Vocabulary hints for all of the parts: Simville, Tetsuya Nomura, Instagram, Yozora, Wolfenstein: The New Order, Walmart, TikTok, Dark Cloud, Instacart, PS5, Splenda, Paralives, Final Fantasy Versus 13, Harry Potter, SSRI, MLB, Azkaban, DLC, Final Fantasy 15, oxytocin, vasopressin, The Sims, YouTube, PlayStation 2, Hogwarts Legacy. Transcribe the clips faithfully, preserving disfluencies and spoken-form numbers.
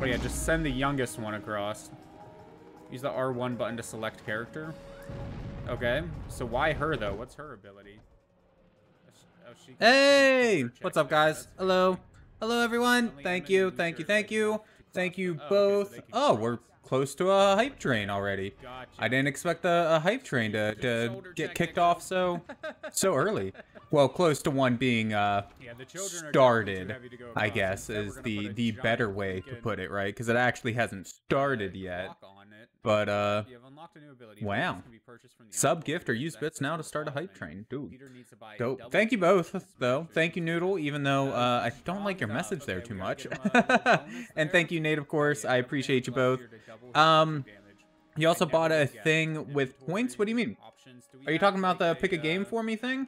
Oh yeah, just send the youngest one across. Use the R one button to select character. Okay, so why her though? What's her ability? Oh, she hey! What's up, guys? Hello. Hello, everyone. Thank you, thank you, thank you. Thank you both. Oh, we're close to a hype train already. I didn't expect the a hype train to, to get kicked off so so early. Well, close to one being uh, started, I guess, is the, the better way to put it, right? Because it actually hasn't started yet. But, uh, wow. Sub gift or use bits now to start a hype train. Dude. Dope. Thank you both, though. Thank you, Noodle, even though uh, I don't like your message there too much. And thank you, Nate, of course. I appreciate you both. Um... You also bought a thing with points? What do you mean? Are you talking about the pick a game for me thing?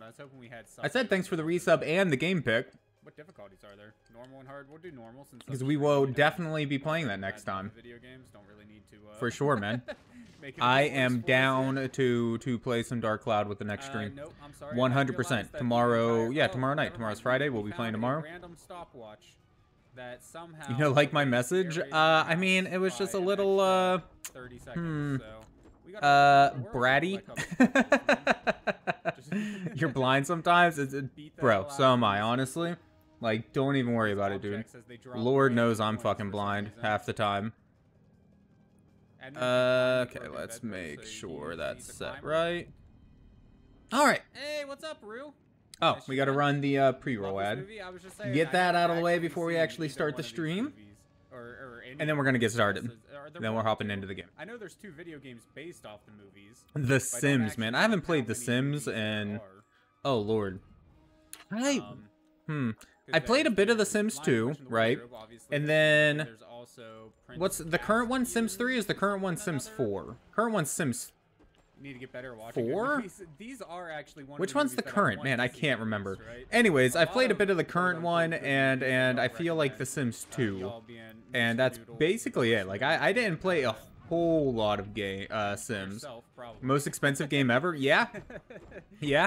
I was hoping we had I said thanks for the resub and the game pick. What difficulties are there? Normal and hard. We'll do normal since because we will definitely be playing that next time. Video games don't really need to, uh... For sure, man. I am down to to play some Dark Cloud with the next stream. Uh, nope, I'm sorry. one hundred percent. Tomorrow, yeah, tomorrow night. Tomorrow's Friday. We'll be playing tomorrow. Random stopwatch that somehow. You know, like my message? Uh, I mean, it was just a little, uh... thirty seconds, hmm. So. Uh, bratty. You're blind sometimes. It's, it, bro, so am I, honestly. Like, don't even worry about it, dude. Lord knows I'm fucking blind half the time. Uh, okay, let's make sure that's set right. Alright. Hey, what's up, Rue? Oh, we gotta run the uh, pre-roll ad. Get that out of the way before we actually start the stream. And then we're gonna get started. Then we're hopping into the game. I know there's two video games based off the movies. The Sims, man. I haven't played The Sims and oh lord. I hmm. I played a bit of The Sims two, right? And then what's the current one? Sims three is the current one. Sims four. Current one Sims. Need to get better at watching. Four? These are actually one. Which one's the current? Man, I can't remember. Anyways, I played a bit of the current one, and and I feel like The Sims two, and that's basically it. Like I, I didn't play a whole lot of game uh, Sims. Most expensive game ever? Yeah, yeah.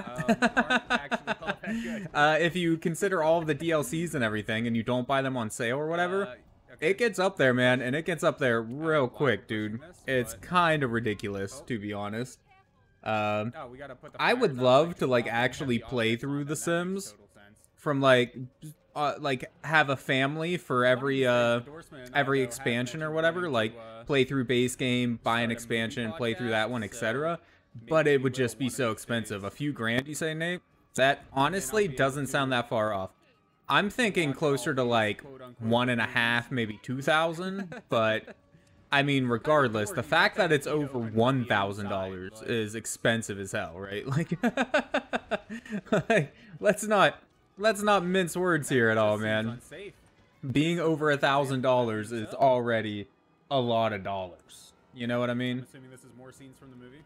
uh, if you consider all of the D L Cs and everything, and you don't buy them on sale or whatever. It gets up there, man, and it gets up there real quick, dude. It's kind of ridiculous, to be honest. Um, I would love to, like, actually play through The Sims from, like, uh, like have a family for every uh, every expansion or whatever. Like, play through base game, buy an expansion, play through that one, et cetera. But it would just be so expensive. A few grand, you say, Nate? That honestly doesn't sound that far off. I'm thinking closer to like one and a half, maybe two thousand. But I mean, regardless, the fact that it's over one thousand dollars is expensive as hell, right? Like, like, let's not let's not mince words here at all, man. Being over a thousand dollars is already a lot of dollars. You know what I mean? I'm assuming this is more scenes from the movie.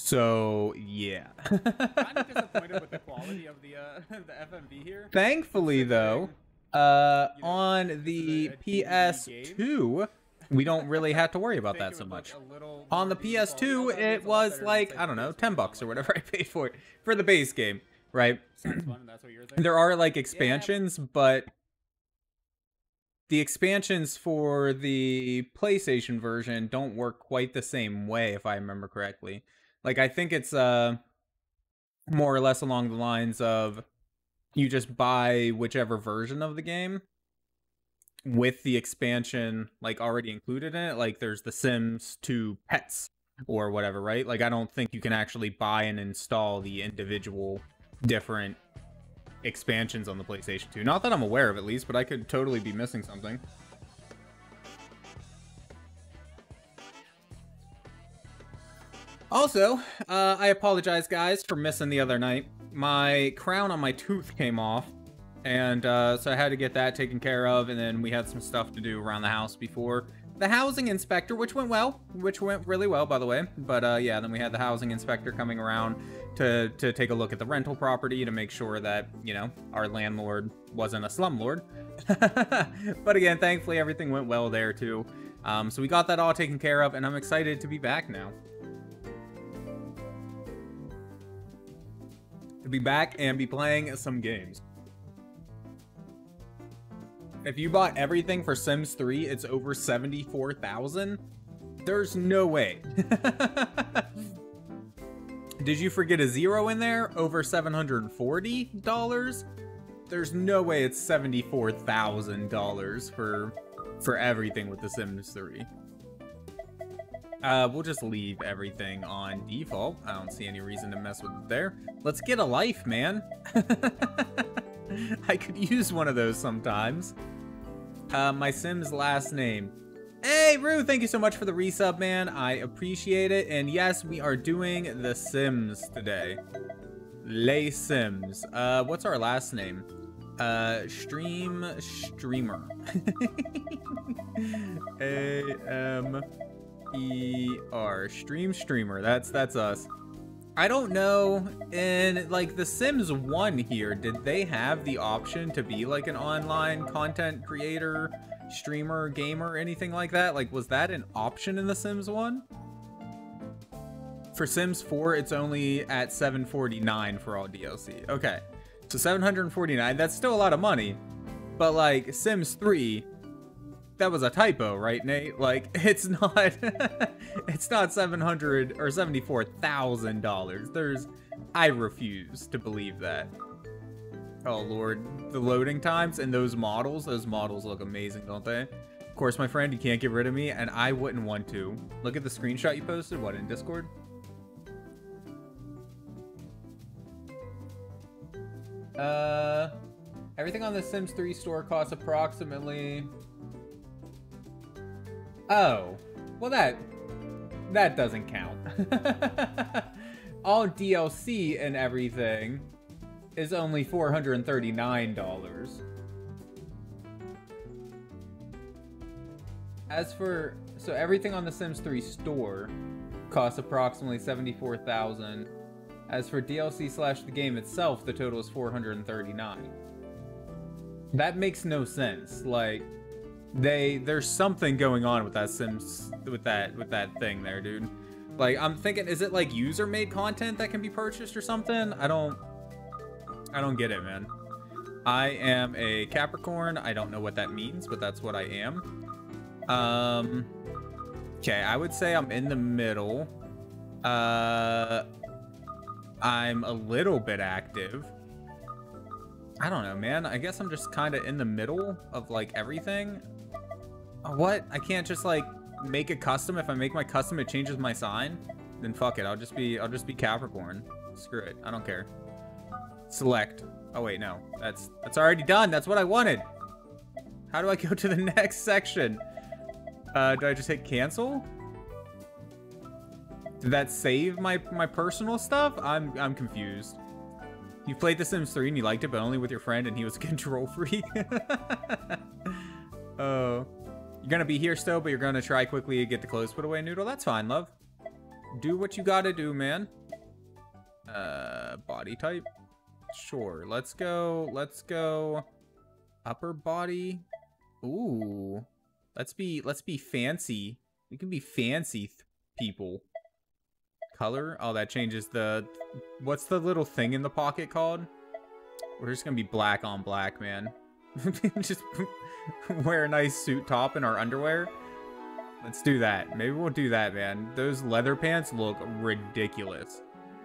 So yeah. I'm disappointed with the quality of the uh, the F M V here. Thankfully, though, uh, you know, on the P S two, we don't really have to worry about that so much. On the P S two, it was like I don't know, ten bucks or whatever I paid for it for the base game, right? There are like expansions, but the expansions for the PlayStation version don't work quite the same way, if I remember correctly. Like, I think it's uh, more or less along the lines of you just buy whichever version of the game with the expansion, like, already included in it. Like, there's The Sims two Pets or whatever, right? Like, I don't think you can actually buy and install the individual different expansions on the PlayStation two. Not that I'm aware of, at least, but I could totally be missing something. Also, uh, I apologize, guys, for missing the other night. My crown on my tooth came off, and uh, so I had to get that taken care of, and then we had some stuff to do around the house before. The housing inspector, which went well, which went really well, by the way. But uh, yeah, then we had the housing inspector coming around to, to take a look at the rental property to make sure that, you know, our landlord wasn't a slumlord. But again, thankfully, everything went well there, too. Um, so we got that all taken care of, and I'm excited to be back now. Be back and be playing some games. If you bought everything for Sims three, it's over seventy-four thousand. There's no way. Did you forget a zero in there? Over seven hundred forty dollars? There's no way it's seventy-four thousand dollars for for everything with The Sims three. Uh, we'll just leave everything on default. I don't see any reason to mess with it there. Let's get a life, man. I could use one of those sometimes. Uh, my Sim's last name. Hey, Rue, thank you so much for the resub, man. I appreciate it. And yes, we are doing The Sims today. Les Sims. Uh, what's our last name? Uh, stream streamer. A M E R stream streamer. That's that's us. I don't know, in like The Sims one here, did they have the option to be like an online content creator, streamer, gamer, anything like that? Like, was that an option in The Sims one? For Sims four, it's only at seven forty-nine for all D L C. Okay, so seven hundred forty-nine, that's still a lot of money, but like Sims three, that was a typo, right, Nate? Like, it's not, it's not seven hundred or seventy-four thousand dollars. There's, I refuse to believe that. Oh Lord, the loading times and those models, those models look amazing, don't they? Of course, my friend, you can't get rid of me, and I wouldn't want to. Look at the screenshot you posted, what, in Discord? Uh, everything on the Sims three store costs approximately... Oh, well that, that doesn't count. All D L C and everything is only four hundred thirty-nine dollars. As for, so everything on the Sims three store costs approximately seventy-four thousand dollars. As for D L C slash the game itself, the total is four hundred thirty-nine dollars. That makes no sense, like... They, there's something going on with that Sims, with that, with that thing there, dude. Like, I'm thinking, is it like user-made content that can be purchased or something? I don't, I don't get it, man. I am a Capricorn. I don't know what that means, but that's what I am. Um, okay, I would say I'm in the middle. Uh, I'm a little bit active. I don't know, man. I guess I'm just kind of in the middle of like everything. What? I can't just like make a custom. If I make my custom, it changes my sign. Then fuck it. I'll just be I'll just be Capricorn. Screw it. I don't care. Select. Oh wait, no. That's that's already done. That's what I wanted. How do I go to the next section? Uh, do I just hit cancel? Did that save my my personal stuff? I'm I'm confused. You played The Sims three and you liked it, but only with your friend, and he was a control freak. Oh. You're gonna be here still, but you're gonna try quickly to get the clothes put away, Noodle. That's fine, love. Do what you gotta do, man. Uh, body type? Sure. Let's go, let's go. Upper body. Ooh. Let's be, let's be fancy. We can be fancy th- people. Color? Oh, that changes the... What's the little thing in the pocket called? We're just gonna be black on black, man. Just wear a nice suit top in our underwear. Let's do that. Maybe we'll do that, man. Those leather pants look ridiculous.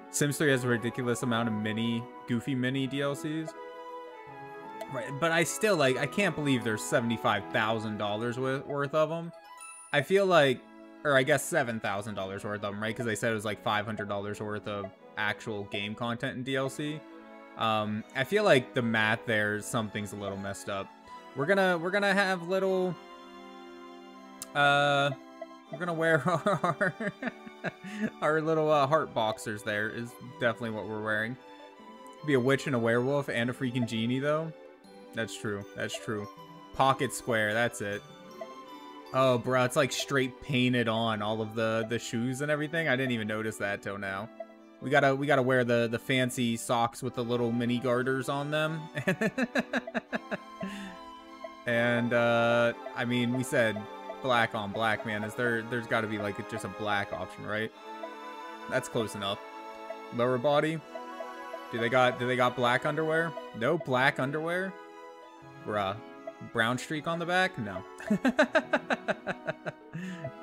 Sims three has a ridiculous amount of mini, goofy mini D L Cs. Right, but I still, like, I can't believe there's seventy-five thousand dollars worth of them. I feel like... Or I guess seven thousand dollars worth of them, right? Because they said it was like five hundred dollars worth of actual game content and D L C. Um, I feel like the math there, something's a little messed up. We're gonna, we're gonna have little, uh, we're gonna wear our, our little uh, heart boxers there is definitely what we're wearing. Be a witch and a werewolf and a freaking genie though. That's true, that's true. Pocket square, that's it. Oh, bro, it's like straight painted on all of the the shoes and everything. I didn't even notice that till now. We gotta we gotta wear the the fancy socks with the little mini garters on them. And uh, I mean, we said black on black, man. Is there there's got to be like just a black option, right? That's close enough. Lower body. Do they got do they got black underwear? No black underwear, bruh. brown streak on the back? No.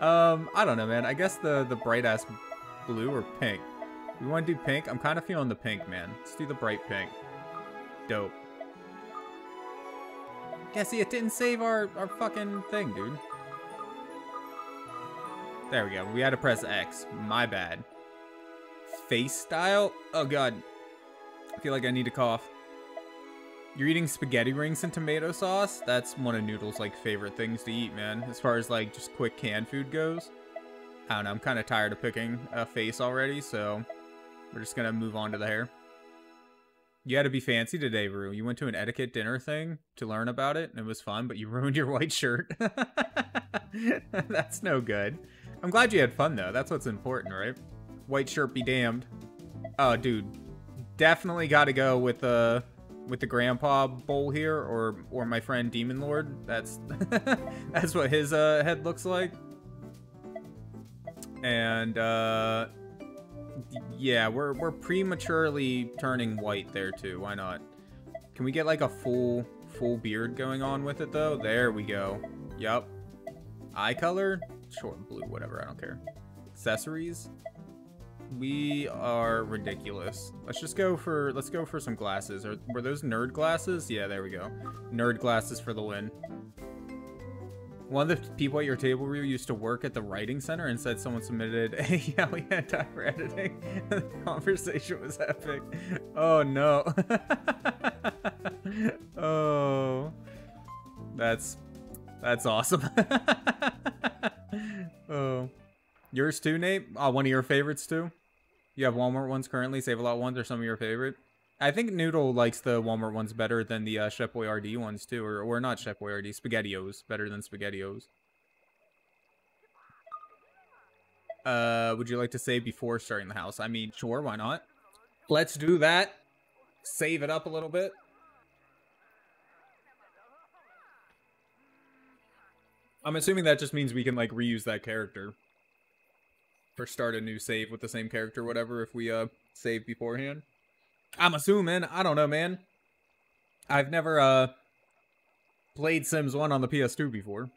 um, I don't know, man. I guess the, the bright-ass blue or pink. We want to do pink? I'm kind of feeling the pink, man. Let's do the bright pink. Dope. Yeah, see, it didn't save our, our fucking thing, dude. There we go. We had to press X. My bad. Face style? Oh, God. I feel like I need to cough. You're eating spaghetti rings and tomato sauce? That's one of Noodle's, like, favorite things to eat, man. As far as, like, just quick canned food goes. I don't know. I'm kind of tired of picking a face already, so we're just going to move on to the hair. You had to be fancy today, Rue. You went to an etiquette dinner thing to learn about it, and it was fun, but you ruined your white shirt. That's no good. I'm glad you had fun, though. That's what's important, right? White shirt be damned. Oh, dude. Definitely got to go with the... Uh, with the grandpa bowl here, or or my friend Demon Lord. That's that's what his uh, head looks like. And uh, yeah, we're we're prematurely turning white there too. Why not? Can we get like a full full beard going on with it though? There we go. Yup. Eye color, short blue, whatever. I don't care. Accessories. We are ridiculous. Let's just go for, let's go for some glasses. Or were those nerd glasses? Yeah, there we go. Nerd glasses for the win. One of the people at your table review used to work at the writing center and said someone submitted a yeah, we had time for editing. The conversation was epic. Oh no. Oh, that's, that's awesome. Oh, yours too, Nate? Oh, one of your favorites too? You have Walmart ones currently, Save A Lot ones, or some of your favorite? I think Noodle likes the Walmart ones better than the uh, Chef Boyardee ones too, or, or not Chef Boyardee, SpaghettiOs, better than SpaghettiOs. Uh, would you like to save before starting the house? I mean, sure, why not? Let's do that. Save it up a little bit. I'm assuming that just means we can like reuse that character. Or start a new save with the same character, whatever, if we uh save beforehand. I'm assuming. I don't know, man. I've never uh played Sims one on the P S two before.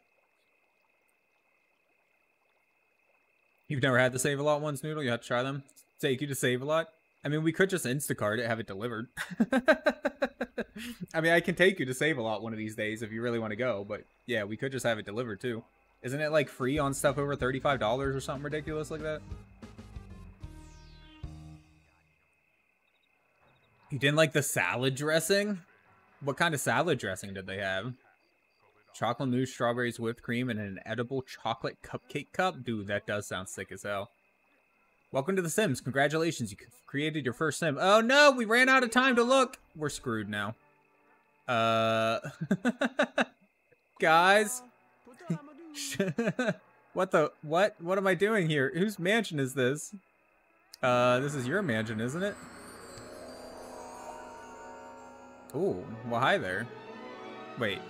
You've never had the Save A Lot ones, Noodle? You have to try them? Take you to Save A Lot? I mean, we could just Instacart it, have it delivered. I mean, I can take you to Save A Lot one of these days if you really want to go, but yeah, we could just have it delivered too. Isn't it like free on stuff over thirty-five dollars or something ridiculous like that? You didn't like the salad dressing? What kind of salad dressing did they have? Chocolate mousse, strawberries, whipped cream, and an edible chocolate cupcake cup? Dude, that does sound sick as hell. Welcome to The Sims. Congratulations, you created your first Sim. Oh no, we ran out of time to look. We're screwed now. Uh, guys. What the what what am I doing here? Whose mansion is this? Uh this is your mansion, isn't it? Oh, well, hi there. Wait,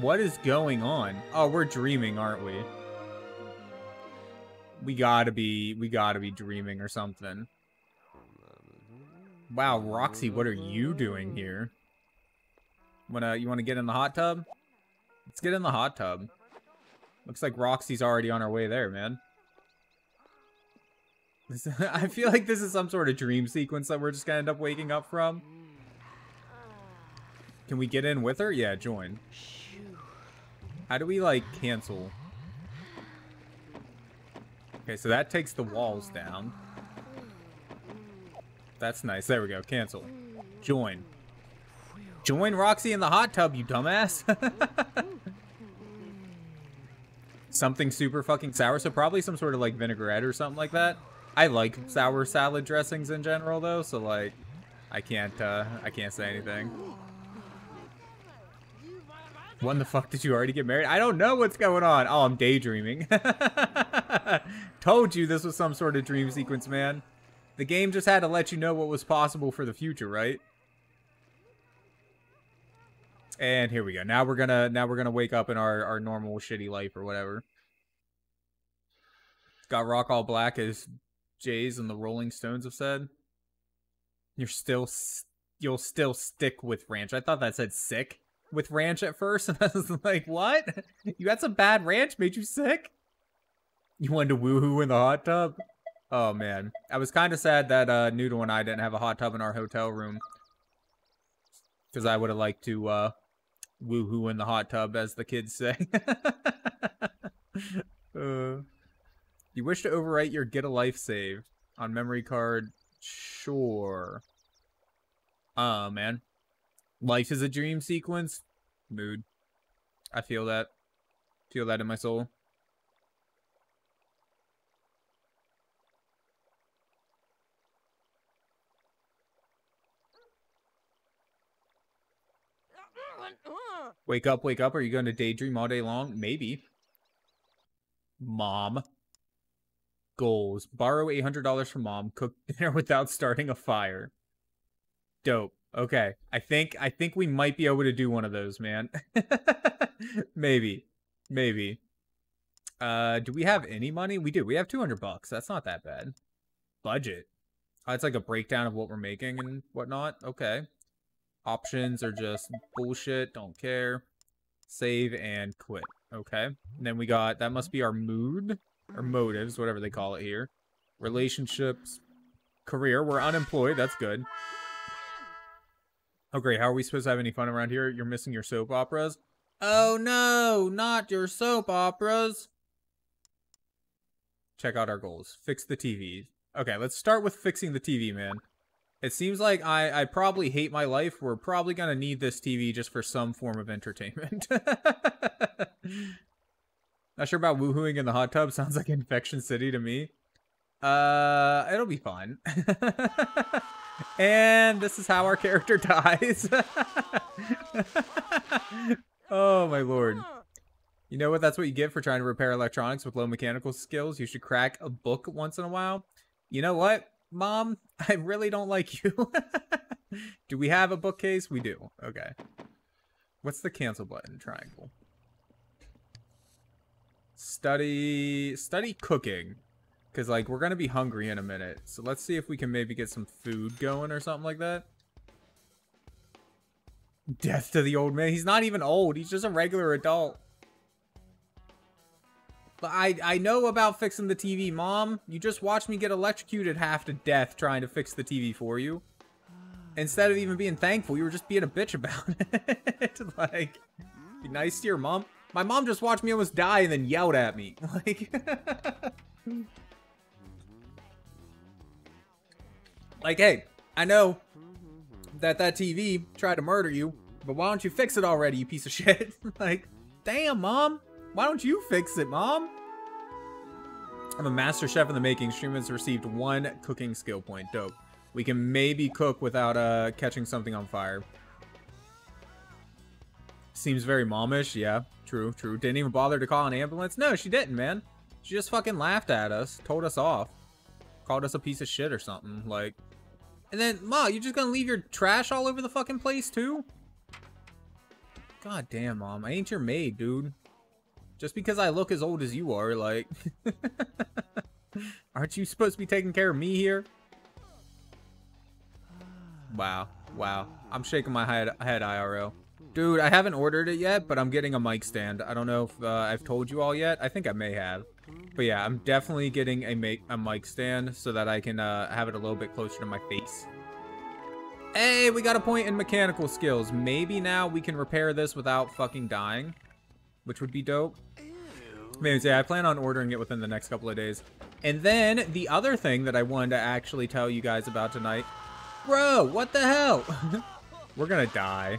what is going on? Oh, we're dreaming, aren't we? We gotta be we gotta be dreaming or something. Wow, Roxy, what are you doing here? Wanna you wanna get in the hot tub? Let's get in the hot tub. Looks like Roxy's already on her way there, man. This, I feel like this is some sort of dream sequence that we're just gonna end up waking up from. Can we get in with her? Yeah, join. How do we, like, cancel? Okay, so that takes the walls down. That's nice. There we go. Cancel. Join. Join Roxy in the hot tub, you dumbass. Something super fucking sour, so probably some sort of like vinaigrette or something like that. I like sour salad dressings in general though, so like I can't uh I can't say anything. When the fuck did you already get married? I don't know what's going on. Oh, I'm daydreaming. Told you this was some sort of dream sequence, man. The game just had to let you know what was possible for the future, right? And here we go. Now we're gonna now we're gonna wake up in our, our normal shitty life or whatever. Got rock all black as Jays and the Rolling Stones have said. You're still you'll still stick with ranch. I thought that said sick. with ranch at first, and I was like, what? You had some bad ranch, made you sick? You wanted to woohoo in the hot tub? Oh, man. I was kind of sad that uh, Noodle and I didn't have a hot tub in our hotel room. Because I would have liked to uh, woohoo in the hot tub, as the kids say. uh, you wish to overwrite your get a life save on memory card? Sure. Oh, man. Life is a dream sequence. Mood. I feel that. Feel that in my soul. Wake up, wake up. Are you going to daydream all day long? Maybe. Mom. Goals. Borrow eight hundred dollars from mom. Cook dinner without starting a fire. Dope. Okay. I think I think we might be able to do one of those, man. Maybe. Maybe. Uh, do we have any money? We do. We have two hundred bucks. That's not that bad. Budget. Oh, it's like a breakdown of what we're making and whatnot. Okay. Options are just bullshit. Don't care. Save and quit. Okay. And then we got, that must be our mood or motives, whatever they call it here. Relationships. Career. We're unemployed. That's good. Oh, great. How are we supposed to have any fun around here? You're missing your soap operas. Oh, no. Not your soap operas. Check out our goals. Fix the T V. Okay, let's start with fixing the T V, man. It seems like I, I probably hate my life. We're probably going to need this T V just for some form of entertainment. Not sure about woohooing in the hot tub. Sounds like Infection City to me. Uh, it'll be fun. And this is how our character dies. Oh, my Lord. You know what? That's what you get for trying to repair electronics with low mechanical skills. You should crack a book once in a while. You know what, Mom? I really don't like you. Do we have a bookcase? We do. Okay. What's the cancel button? Triangle. Study... Study cooking. Because, like, we're going to be hungry in a minute. So let's see if we can maybe get some food going or something like that. Death to the old man. He's not even old. He's just a regular adult. But I, I know about fixing the T V, Mom. You just watched me get electrocuted half to death trying to fix the T V for you. Instead of even being thankful, you were just being a bitch about it. Like, be nice to your mom. My mom just watched me almost die and then yelled at me. Like... Like, hey, I know that that T V tried to murder you, but why don't you fix it already, you piece of shit? Like, damn, Mom. Why don't you fix it, Mom? I'm a master chef in the making. Streamers received one cooking skill point. Dope. We can maybe cook without uh, catching something on fire. Seems very momish. Yeah, true, true. Didn't even bother to call an ambulance. No, she didn't, man. She just fucking laughed at us, told us off, called us a piece of shit or something, like... And then, Ma, you just gonna leave your trash all over the fucking place, too? God damn, Mom. I ain't your maid, dude. Just because I look as old as you are, like... Aren't you supposed to be taking care of me here? Wow. Wow. I'm shaking my head, head I R L. Dude, I haven't ordered it yet, but I'm getting a mic stand. I don't know if uh, I've told you all yet. I think I may have. But yeah, I'm definitely getting a, make, a mic stand so that I can uh, have it a little bit closer to my face. Hey, we got a point in mechanical skills. Maybe now we can repair this without fucking dying, which would be dope. Maybe, yeah, I plan on ordering it within the next couple of days. And then the other thing that I wanted to actually tell you guys about tonight. Bro, what the hell? We're gonna die.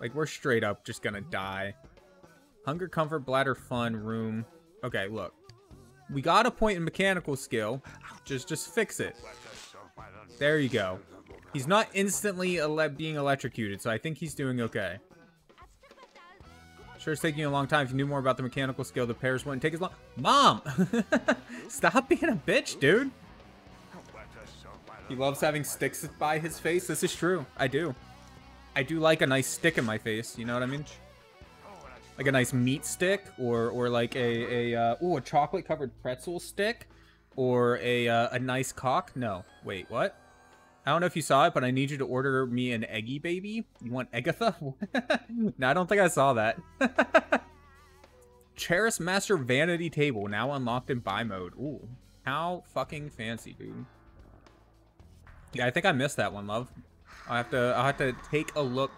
Like, we're straight up just gonna die. Hunger, comfort, bladder, fun, room. Okay, look. We got a point in mechanical skill. Just just fix it. There you go. He's not instantly ele being electrocuted, so I think he's doing okay. Sure, it's taking a long time. If you knew more about the mechanical skill, the pairs wouldn't take as long. Mom! Stop being a bitch, dude. He loves having sticks by his face. This is true. I do. I do like a nice stick in my face, you know what I mean? Like a nice meat stick, or or like a, a uh, ooh, a chocolate-covered pretzel stick, or a, uh, a nice cock. No, wait, what? I don't know if you saw it, but I need you to order me an Eggy baby. You want Eggatha? No, I don't think I saw that. Cheris Master Vanity Table, now unlocked in buy mode. Ooh, how fucking fancy, dude. Yeah, I think I missed that one, love. I'll have to, I'll have to take a look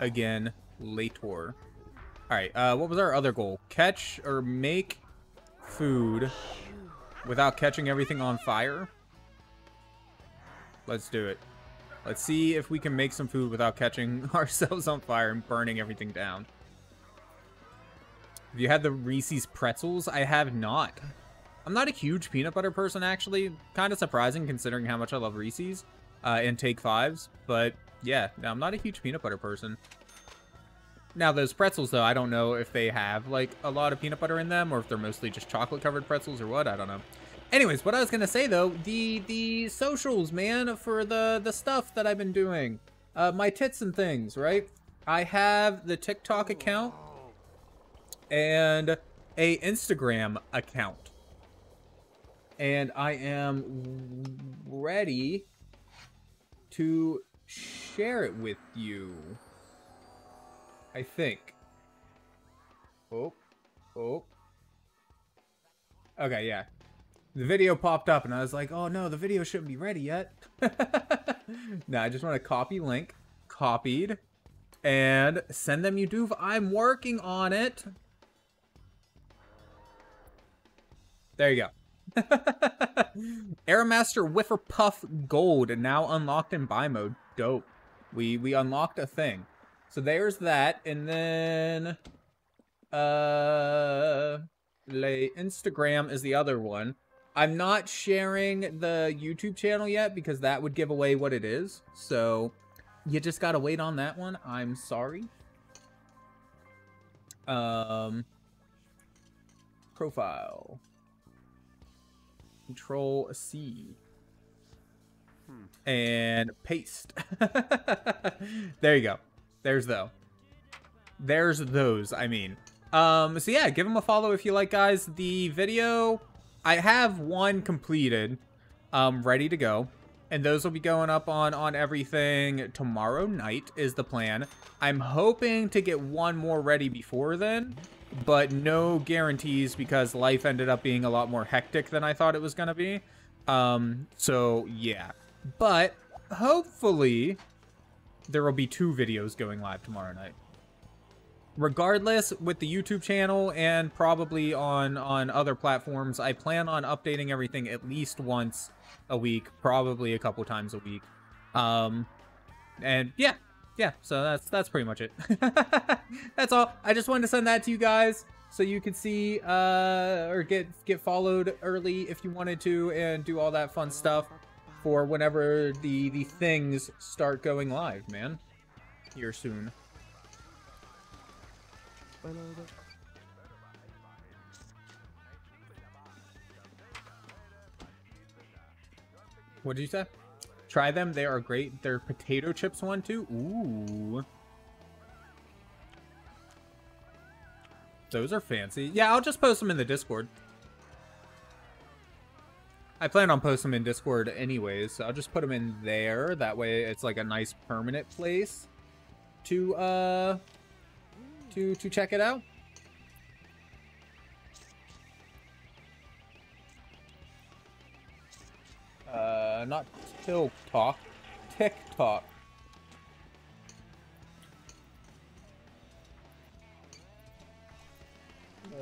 again later. Alright, uh, what was our other goal? Catch or make food without catching everything on fire? Let's do it. Let's see if we can make some food without catching ourselves on fire and burning everything down. Have you had the Reese's pretzels? I have not. I'm not a huge peanut butter person, actually. Kind of surprising considering how much I love Reese's uh, and Take Fives. But yeah, no, I'm not a huge peanut butter person. Now those pretzels, though, I don't know if they have like a lot of peanut butter in them or if they're mostly just chocolate covered pretzels or what. I don't know. Anyways, what I was gonna say though, the the socials, man, for the the stuff that I've been doing, uh, my tits and things, right? I have the TikTok account and a Instagram account, and I am ready to share it with you. I think. Oh, oh. Okay, yeah. The video popped up and I was like, oh no, the video shouldn't be ready yet. No, I just want to copy link. Copied. And send them YouTube. I'm working on it. There you go. Airmaster Whiffer Puff Gold, now unlocked in buy mode. Dope. We we unlocked a thing. So there's that, and then uh lay Instagram is the other one. I'm not sharing the YouTube channel yet because that would give away what it is. So you just gotta wait on that one. I'm sorry. Um profile. Control C and paste. There you go. There's though. There's those, I mean. Um, so yeah, give them a follow if you like, guys. The video, I have one completed, um, ready to go. And those will be going up on, on everything tomorrow night is the plan. I'm hoping to get one more ready before then, but no guarantees because life ended up being a lot more hectic than I thought it was going to be. Um, so yeah, but hopefully there will be two videos going live tomorrow night. Regardless, with the YouTube channel and probably on, on other platforms, I plan on updating everything at least once a week, probably a couple times a week. Um, and yeah, yeah, so that's that's pretty much it. That's all. I just wanted to send that to you guys so you could see uh, or get, get followed early if you wanted to and do all that fun stuff for whenever the, the things start going live, man. Here soon. What did you say? Try them, they are great. They're potato chips one too? Ooh. Those are fancy. Yeah, I'll just post them in the Discord. I plan on posting them in Discord anyways, so I'll just put them in there. That way it's like a nice permanent place to uh to to check it out. Uh not TikTok. TikTok.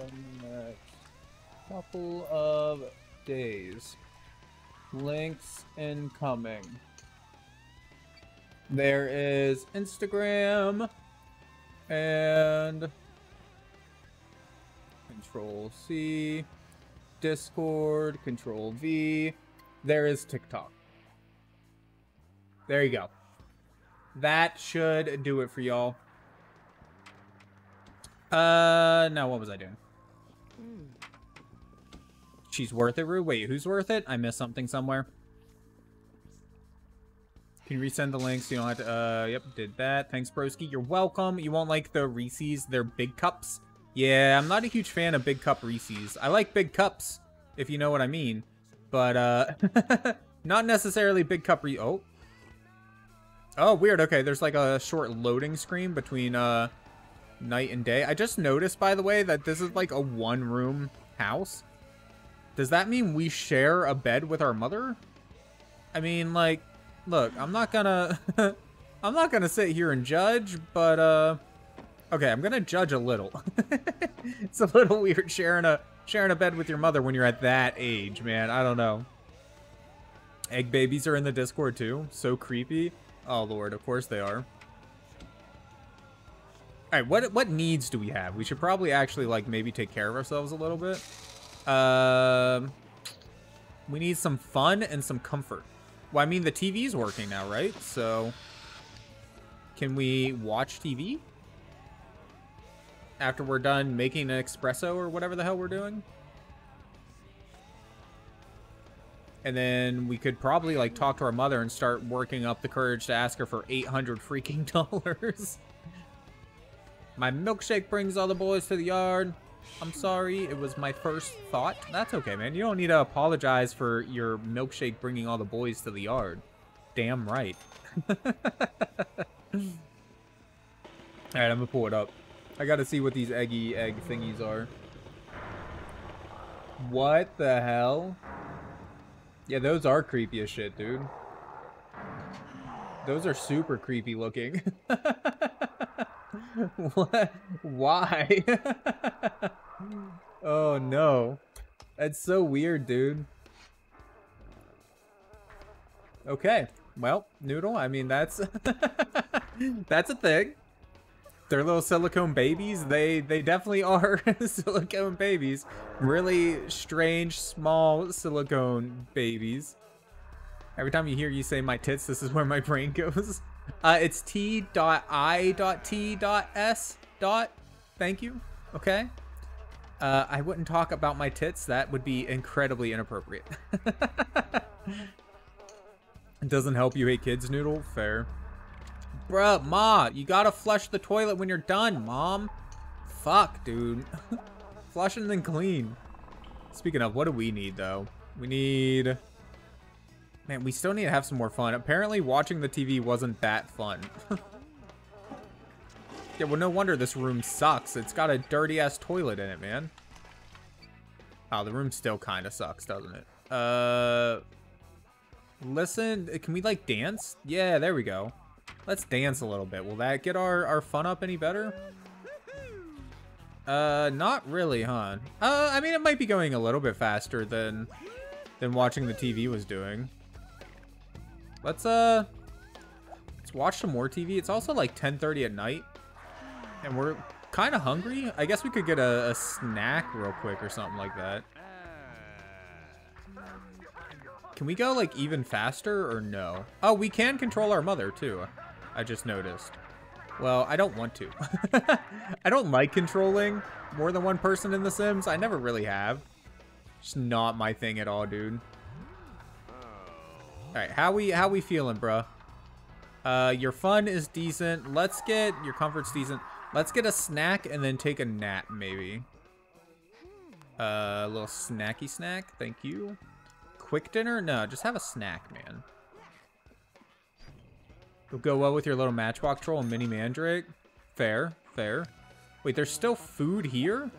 Um, couple of days. Links incoming. There is Instagram and Control C, Discord, Control V. There is TikTok. There you go. That should do it for y'all. Uh, now what was I doing? Mm. She's worth it, Rue. Wait, who's worth it? I missed something somewhere. Can you resend the links? You don't have to, uh, yep, did that. Thanks, broski. You're welcome. You won't like the Reese's. They're big cups. Yeah, I'm not a huge fan of big cup Reese's. I like big cups, if you know what I mean. But, uh, not necessarily big cup Reese's. Oh, Oh, weird. Okay, there's like a short loading screen between uh, night and day. I just noticed, by the way, that this is like a one-room house. Does that mean we share a bed with our mother? I mean, like, look, I'm not gonna... I'm not gonna sit here and judge, but... Uh, okay, I'm gonna judge a little. It's a little weird sharing a, sharing a bed with your mother when you're at that age, man. I don't know. Egg babies are in the Discord, too. So creepy. Oh, Lord, of course they are. All right, what what needs do we have? We should probably actually, like, maybe take care of ourselves a little bit. Um, we need some fun and some comfort. Well, I mean, the T V's working now, right? So, can we watch T V? After we're done making an espresso or whatever the hell we're doing? And then we could probably, like, talk to our mother and start working up the courage to ask her for eight hundred freaking dollars. My milkshake brings all the boys to the yard. I'm sorry, it was my first thought. That's okay, man. You don't need to apologize for your milkshake bringing all the boys to the yard. Damn right. Alright, I'm gonna pull it up. I gotta see what these eggy egg thingies are. What the hell? Yeah, those are creepy as shit, dude. Those are super creepy looking. What? Why? Oh no. That's so weird, dude. Okay. Well, Noodle, I mean, that's that's a thing. They're little silicone babies. They they definitely are silicone babies. Really strange, small silicone babies. Every time you hear you say my tits, this is where my brain goes. Uh, it's T dot I dot T dot S dot. Thank you. Okay. Uh, I wouldn't talk about my tits. That would be incredibly inappropriate. It doesn't help you hate kids, Noodle. Fair. Bruh, Ma, you gotta flush the toilet when you're done, Mom. Fuck, dude. Flush and then clean. Speaking of, what do we need, though? We need... Man, we still need to have some more fun. Apparently, watching the T V wasn't that fun. Yeah, well, no wonder this room sucks. It's got a dirty-ass toilet in it, man. Oh, the room still kind of sucks, doesn't it? Uh, listen, can we, like, dance? Yeah, there we go. Let's dance a little bit. Will that get our, our fun up any better? Uh, not really, huh? Uh, I mean, it might be going a little bit faster than... than watching the T V was doing. Let's uh let's watch some more T V. It's also like ten thirty at night and we're kind of hungry. I guess we could get a, a snack real quick or something like that. Can we go like even faster or no? Oh, we can control our mother too. I just noticed. Well, I don't want to. I don't like controlling more than one person in The Sims. I never really have. It's not my thing at all, dude. All right, how we how we feeling, bro? Uh, your fun is decent. Let's get your comfort's decent. Let's get a snack and then take a nap, maybe. Uh, a little snacky snack. Thank you. Quick dinner? No, just have a snack, man. It'll go well with your little matchbox troll and mini mandrake. Fair, fair. Wait, there's still food here?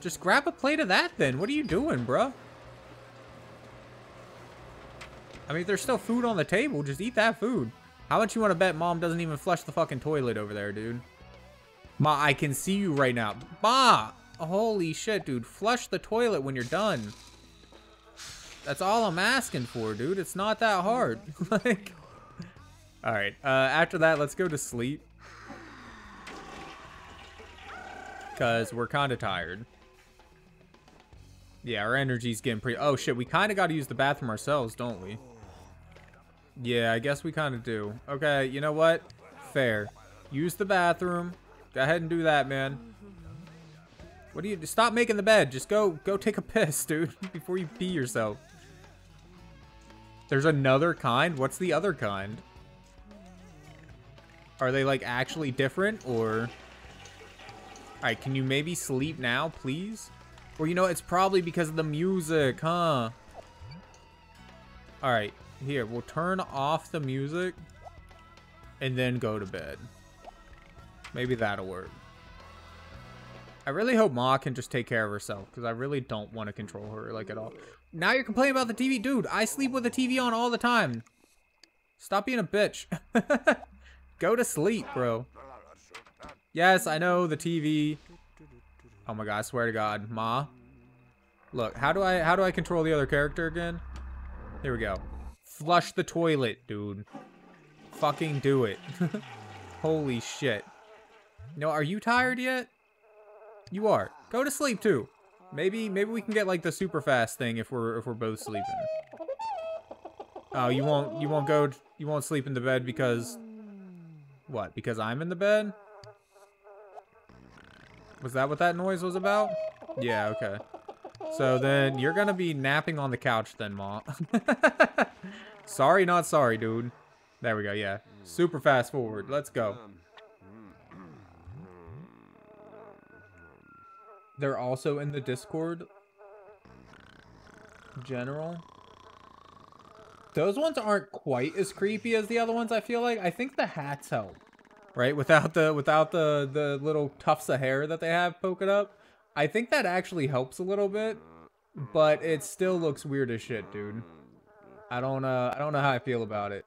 Just grab a plate of that then. What are you doing, bro? I mean, if there's still food on the table, just eat that food. How much you want to bet Mom doesn't even flush the fucking toilet over there, dude? Ma, I can see you right now. Ma! Holy shit, dude. Flush the toilet when you're done. That's all I'm asking for, dude. It's not that hard. Like, all right. Uh, after that, let's go to sleep. Because we're kind of tired. Yeah, our energy's getting pretty... Oh, shit, we kind of got to use the bathroom ourselves, don't we? Yeah, I guess we kind of do. Okay, you know what? Fair. Use the bathroom. Go ahead and do that, man. What do you... Stop making the bed. Just go go take a piss, dude, before you pee yourself. There's another kind? What's the other kind? Are they, like, actually different, or... All right, can you maybe sleep now, please? Well, you know, it's probably because of the music, huh? All right, here, we'll turn off the music. and then go to bed. Maybe that'll work. I really hope Ma can just take care of herself, because I really don't want to control her, like, at all. Now you're complaining about the T V? Dude, I sleep with the T V on all the time. Stop being a bitch. Go to sleep, bro. Yes, I know, the T V. Oh my god, I swear to god. Ma. Look, how do I, how do I control the other character again? Here we go. Flush the toilet, dude. Fucking do it. Holy shit. No, are you tired yet? You are. Go to sleep too. Maybe maybe we can get like the super fast thing if we're if we're both sleeping. Oh, you won't you won't go you won't sleep in the bed because what? Because I'm in the bed? Was that what that noise was about? Yeah, okay. So then you're gonna be napping on the couch then, Ma. Sorry, not sorry, dude. There we go, yeah. Super fast forward. Let's go. They're also in the Discord. General. Those ones aren't quite as creepy as the other ones, I feel like. I think the hats help. Right? Without the without the, the little tufts of hair that they have poking up. I think that actually helps a little bit. But it still looks weird as shit, dude. I don't uh I don't know how I feel about it.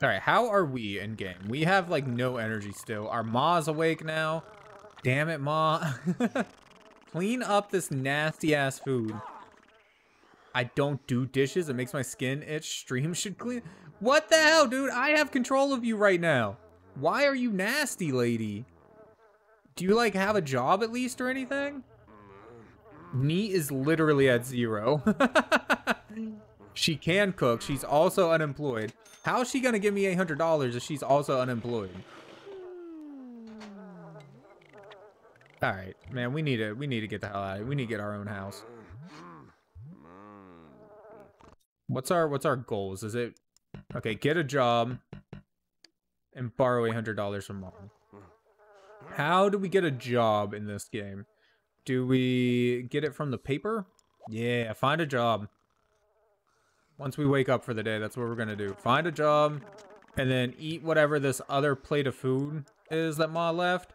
Sorry, how are we in game? We have like no energy still. Our Ma's awake now. Damn it, Ma. Clean up this nasty ass food. I don't do dishes. It makes my skin itch. Stream should clean. What the hell, dude? I have control of you right now. Why are you nasty, lady? Do you like have a job at least or anything? Knee is literally at zero. She can cook. She's also unemployed. How is she gonna give me eight hundred dollars if she's also unemployed? All right, man. We need to. We need to get the hell out of it. We need to get our own house. What's our What's our goals? Is it okay? Get a job and borrow eight hundred dollars from Mom. How do we get a job in this game? Do we get it from the paper? Yeah, find a job. Once we wake up for the day, that's what we're gonna do. Find a job, and then eat whatever this other plate of food is that Ma left.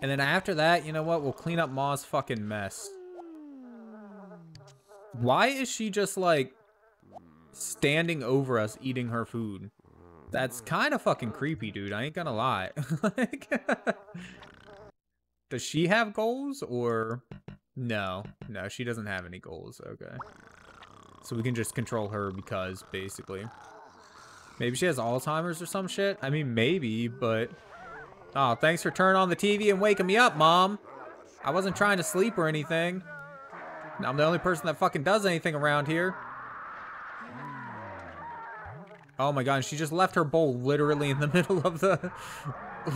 And then after that, you know what? We'll clean up Ma's fucking mess. Why is she just, like, standing over us eating her food? That's kind of fucking creepy, dude. I ain't gonna lie. Like, does she have goals, or... No. No, she doesn't have any goals. Okay. So we can just control her because, basically. Maybe she has Alzheimer's or some shit? I mean, maybe, but... Oh, thanks for turning on the T V and waking me up, Mom! I wasn't trying to sleep or anything. I'm the only person that fucking does anything around here. Oh my god, she just left her bowl literally in the middle of the...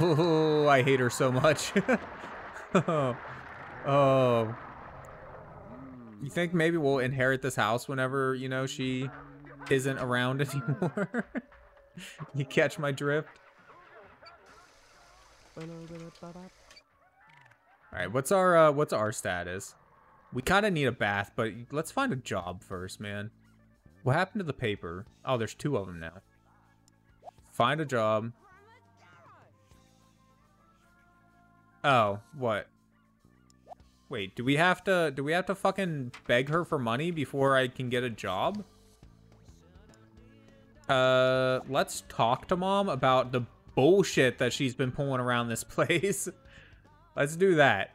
Oh, I hate her so much. Oh. Oh. You think maybe we'll inherit this house whenever, you know, she isn't around anymore? You catch my drift? Alright, what's our uh, what's our status? We kind of need a bath, but let's find a job first, man. What happened to the paper? Oh, there's two of them now. Find a job. Oh, what? Wait, do we have to, do we have to fucking beg her for money before I can get a job? Uh, let's talk to Mom about the bullshit that she's been pulling around this place. Let's do that.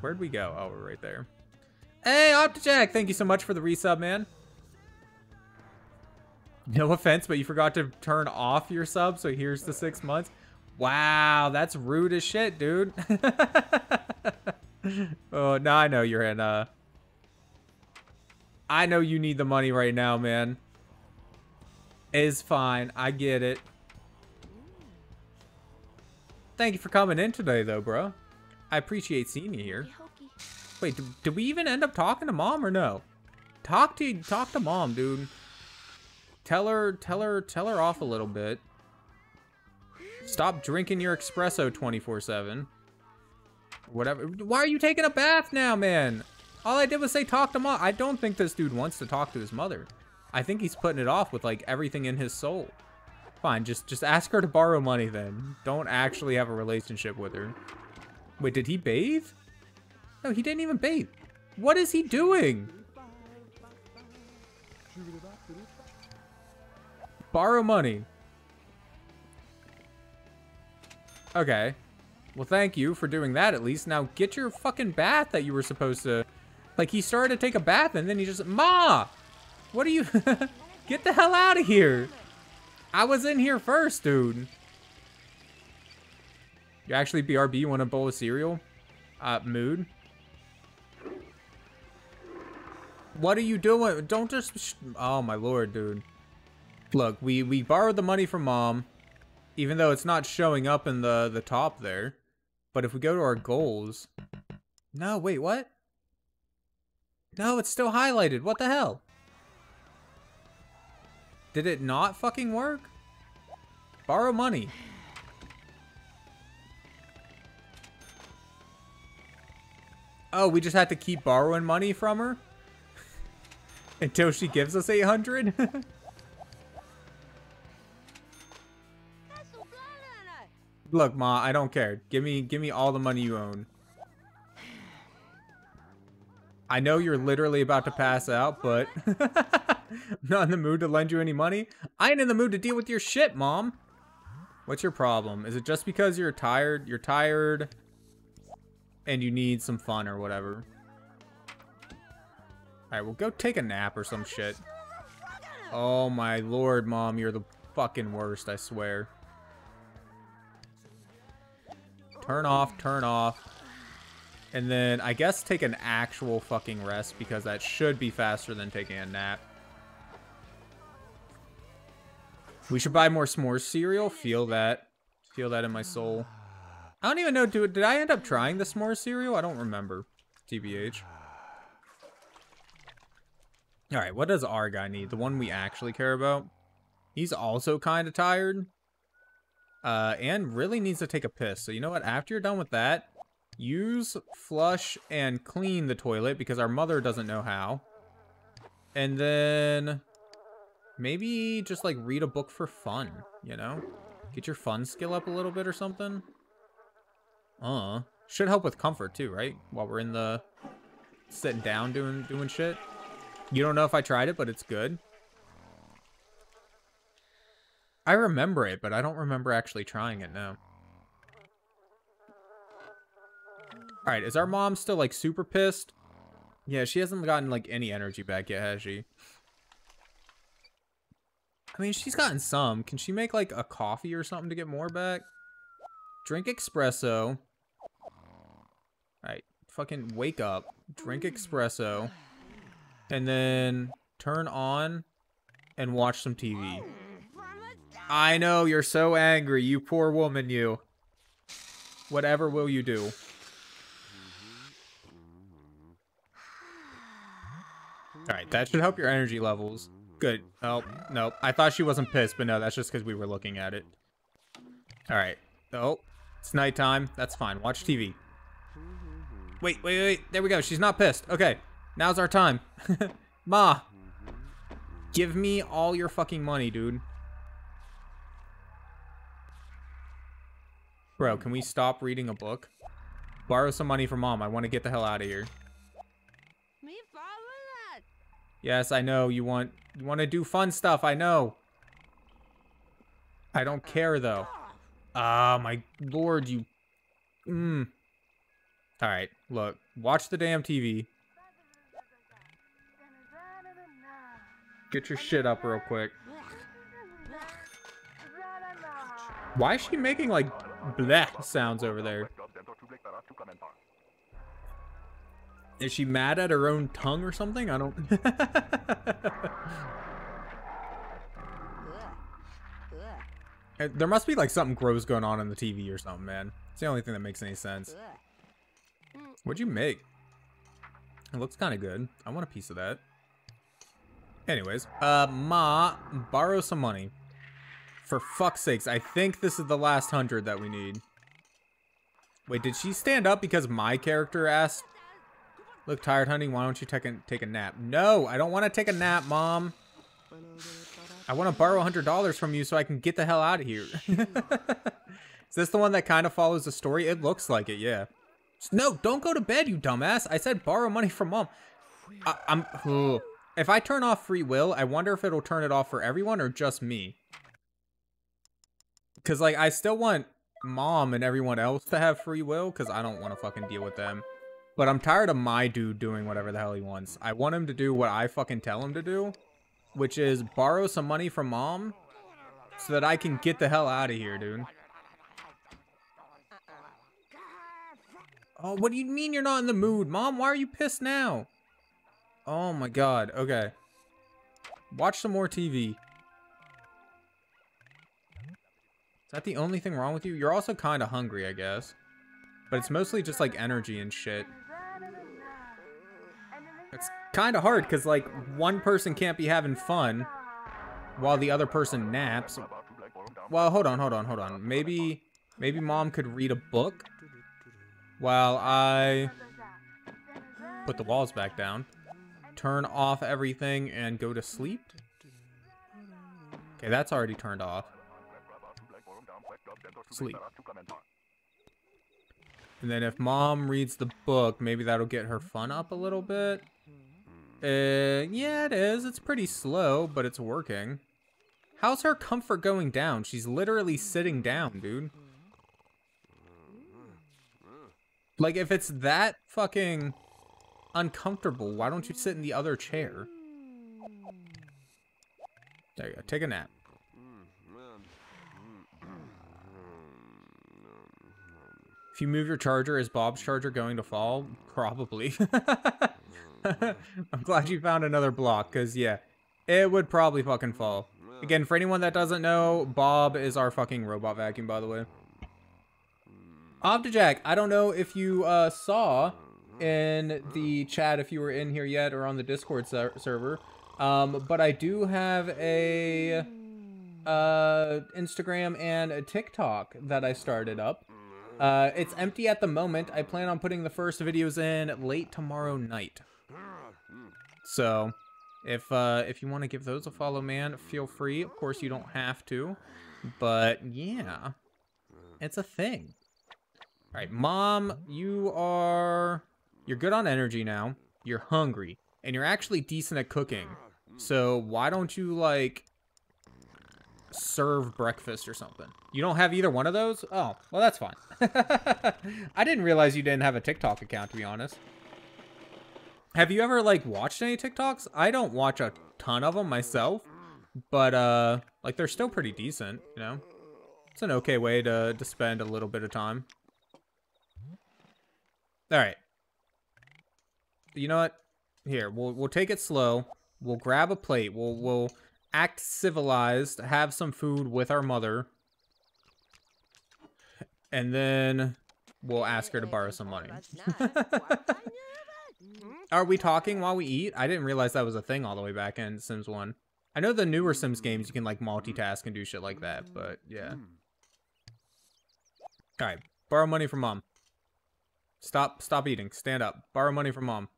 Where'd we go? Oh, we're right there. Hey, OptiJack, thank you so much for the resub, man. No offense, but you forgot to turn off your sub, so here's the six months. Wow, that's rude as shit, dude. Oh, now I know you're in, uh... I know you need the money right now, man. It's fine. I get it. Thank you for coming in today, though, bro. I appreciate seeing you here. Wait, did, did we even end up talking to Mom or no? Talk to, talk to Mom, dude. Tell her, tell her, tell her off a little bit. Stop drinking your espresso twenty-four seven. Whatever. Why are you taking a bath now, man? All I did was say talk to Mom. I don't think this dude wants to talk to his mother. I think he's putting it off with like everything in his soul. Fine, just just ask her to borrow money then. Don't actually have a relationship with her. Wait, did he bathe? No, he didn't even bathe. What is he doing? Borrow money. Okay. Well, thank you for doing that at least. Now get your fucking bath that you were supposed to... Like, he started to take a bath and then he just... Ma! What are you... Get the hell out of here. I was in here first, dude. You actually B R B, you want a bowl of cereal? Uh, mood? What are you doing? Don't just... Oh, my lord, dude. Look, we, we borrowed the money from Mom. Even though it's not showing up in the, the top there. But if we go to our goals... No, wait, what? No, it's still highlighted. What the hell? Did it not fucking work? Borrow money. Oh, we just have to keep borrowing money from her? Until she gives us eight hundred? Look, Ma, I don't care. Give me, give me all the money you own. I know you're literally about to pass out, but I'm not in the mood to lend you any money. I ain't in the mood to deal with your shit, Mom. What's your problem? Is it just because you're tired? You're tired and you need some fun or whatever. Alright, well, go take a nap or some shit. Oh my lord, Mom, you're the fucking worst, I swear. Turn off, turn off. And then, I guess, take an actual fucking rest, because that should be faster than taking a nap. We should buy more s'mores cereal. Feel that. Feel that in my soul. I don't even know, dude, did I end up trying the s'mores cereal? I don't remember. T B H. Alright, what does our guy need? The one we actually care about? He's also kind of tired. Uh, and really needs to take a piss. So you know what? After you're done with that... Use, flush, and clean the toilet because our mother doesn't know how. And then maybe just like read a book for fun, you know? Get your fun skill up a little bit or something. Uh, should help with comfort too, right? While we're in the sitting down doing doing shit. You don't know if I tried it, but it's good. I remember it, but I don't remember actually trying it now. Alright, is our mom still, like, super pissed? Yeah, she hasn't gotten, like, any energy back yet, has she? I mean, she's gotten some. Can she make, like, a coffee or something to get more back? Drink espresso. Alright, fucking wake up. Drink espresso. And then turn on and watch some T V. I know, you're so angry. You poor woman, you. Whatever will you do? Alright, that should help your energy levels. Good. Oh, no. I thought she wasn't pissed, but no, that's just because we were looking at it. Alright. Oh, it's nighttime. That's fine. Watch T V. Wait, wait, wait. There we go. She's not pissed. Okay. Now's our time. Ma, give me all your fucking money, dude. Bro, can we stop reading a book? Borrow some money from Mom. I want to get the hell out of here. Yes, I know you want you want to do fun stuff. I know. I don't care though. Ah, my lord, you. Mm. All right, look, watch the damn T V. Get your shit up real quick. Why is she making like bleh sounds over there? Is she mad at her own tongue or something? I don't... There must be like something gross going on in the T V or something, man. It's the only thing that makes any sense. What'd you make? It looks kind of good. I want a piece of that. Anyways, uh, Ma, borrow some money. For fuck's sakes, I think this is the last hundred that we need. Wait, did she stand up because my character asked... Look tired, honey. Why don't you take a, take a nap? No, I don't want to take a nap, Mom. I want to borrow one hundred dollars from you so I can get the hell out of here. Is this the one that kind of follows the story? It looks like it, yeah. No, don't go to bed, you dumbass. I said borrow money from mom. I, I'm. Ugh. If I turn off free will, I wonder if it'll turn it off for everyone or just me. Because, like, I still want mom and everyone else to have free will because I don't want to fucking deal with them. But I'm tired of my dude doing whatever the hell he wants. I want him to do what I fucking tell him to do, which is borrow some money from mom so that I can get the hell out of here, dude. Oh, what do you mean you're not in the mood? Mom, why are you pissed now? Oh my god, okay. Watch some more T V. Is that the only thing wrong with you? You're also kind of hungry, I guess. But it's mostly just like energy and shit. It's kind of hard because like one person can't be having fun while the other person naps. Well, hold on, hold on, hold on. Maybe, maybe mom could read a book while I put the walls back down. Turn off everything and go to sleep. Okay, that's already turned off. Sleep. And then if mom reads the book, maybe that'll get her fun up a little bit. Uh, yeah, it is. It's pretty slow, but it's working. How's her comfort going down? She's literally sitting down, dude. Like, if it's that fucking uncomfortable, why don't you sit in the other chair? There you go. Take a nap. If you move your charger, is Bob's charger going to fall? Probably. I'm glad you found another block, because, yeah, it would probably fucking fall. Again, for anyone that doesn't know, Bob is our fucking robot vacuum, by the way. Obdajack, I don't know if you uh, saw in the chat, if you were in here yet, or on the Discord ser server, um, but I do have a uh, Instagram and a TikTok that I started up. Uh, it's empty at the moment. I plan on putting the first videos in late tomorrow night. So, if, uh, if you want to give those a follow, man, feel free. Of course, you don't have to. But, yeah. It's a thing. Alright, Mom, you are... You're good on energy now. You're hungry. And you're actually decent at cooking. So, why don't you, like... serve breakfast or something. You don't have either one of those? Oh, well, that's fine. I didn't realize you didn't have a TikTok account, to be honest. Have you ever, like, watched any TikToks? I don't watch a ton of them myself, but, uh, like, they're still pretty decent, you know? It's an okay way to, to spend a little bit of time. All right. You know what? Here, we'll, we'll take it slow. We'll grab a plate. We'll, we'll... act civilized, have some food with our mother, and then we'll ask her to borrow some money. Are we talking while we eat? I didn't realize that was a thing all the way back in Sims one. I know the newer Sims games, you can, like, multitask and do shit like that, but, yeah. Alright, borrow money from mom. Stop, stop eating. Stand up. Borrow money from mom.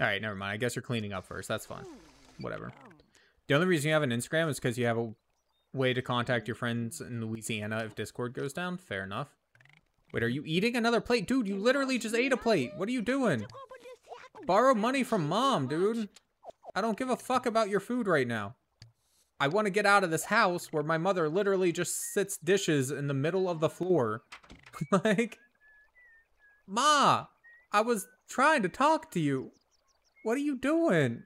Alright, never mind. I guess you're cleaning up first. That's fine. Whatever. The only reason you have an Instagram is because you have a way to contact your friends in Louisiana if Discord goes down. Fair enough. Wait, are you eating another plate? Dude, you literally just ate a plate. What are you doing? Borrow money from mom, dude. I don't give a fuck about your food right now. I want to get out of this house where my mother literally just sits dishes in the middle of the floor. Like, Ma, I was trying to talk to you. What are you doing?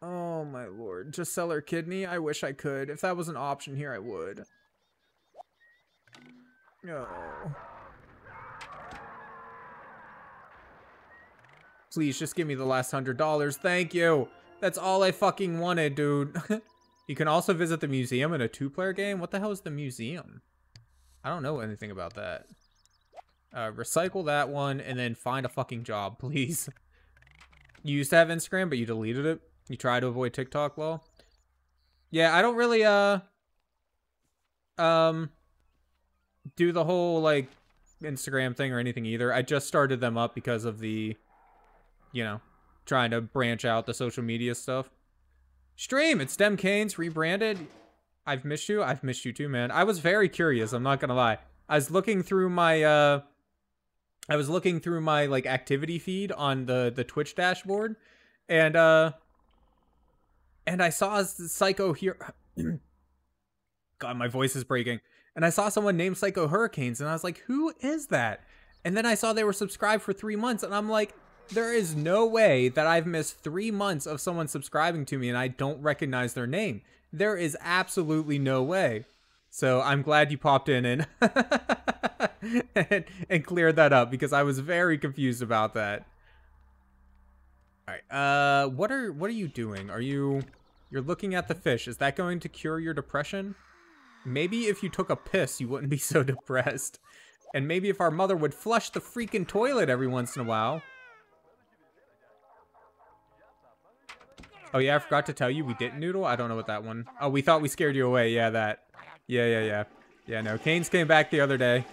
Oh my lord. Just sell her kidney? I wish I could. If that was an option here, I would. No. Oh. Please, just give me the last hundred dollars. Thank you. That's all I fucking wanted, dude. You can also visit the museum in a two-player game? What the hell is the museum? I don't know anything about that. Uh, recycle that one, and then find a fucking job, please. You used to have Instagram, but you deleted it. You try to avoid TikTok, lol. Yeah, I don't really, uh... Um... do the whole, like, Instagram thing or anything either. I just started them up because of the, you know, trying to branch out the social media stuff. Stream, it's Dem Canes rebranded. I've missed you. I've missed you too, man. I was very curious. I'm not gonna lie. I was looking through my, uh, I was looking through my like activity feed on the the Twitch dashboard, and uh, and I saw Psycho Hero. God, my voice is breaking. And I saw someone named Psycho Hurricanes, and I was like, who is that? And then I saw they were subscribed for three months, and I'm like, there is no way that I've missed three months of someone subscribing to me and I don't recognize their name. There is absolutely no way. So I'm glad you popped in and, and, and cleared that up, because I was very confused about that. All right, uh, what are, what are you doing? Are you, you're looking at the fish. Is that going to cure your depression? Maybe if you took a piss, you wouldn't be so depressed. And maybe if our mother would flush the freaking toilet every once in a while. Oh yeah, I forgot to tell you we didn't noodle. I don't know what that one. Oh, we thought we scared you away. Yeah, that. Yeah, yeah, yeah. Yeah, no, Canes came back the other day.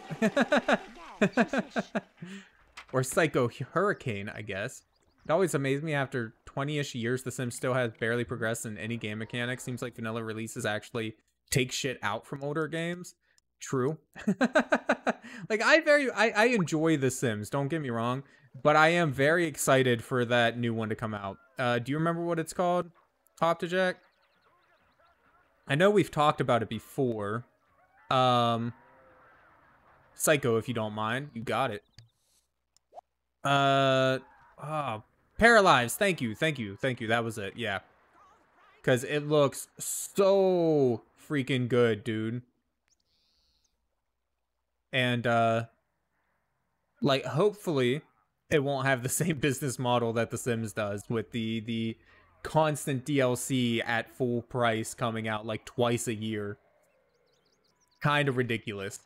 Or Psycho Hurricane, I guess. It always amazed me after twenty-ish years, The Sims still has barely progressed in any game mechanic. Seems like vanilla releases actually take shit out from older games. True. Like I very I, I enjoy The Sims, don't get me wrong, but I am very excited for that new one to come out. Uh do you remember what it's called? Hoptajack? I know we've talked about it before. Um Psycho, if you don't mind. You got it. Uh oh, Paralives, thank you, thank you, thank you. That was it, yeah. Cause it looks so freaking good, dude. And uh like hopefully it won't have the same business model that The Sims does, with the the constant D L C at full price coming out like twice a year. Kind of ridiculous.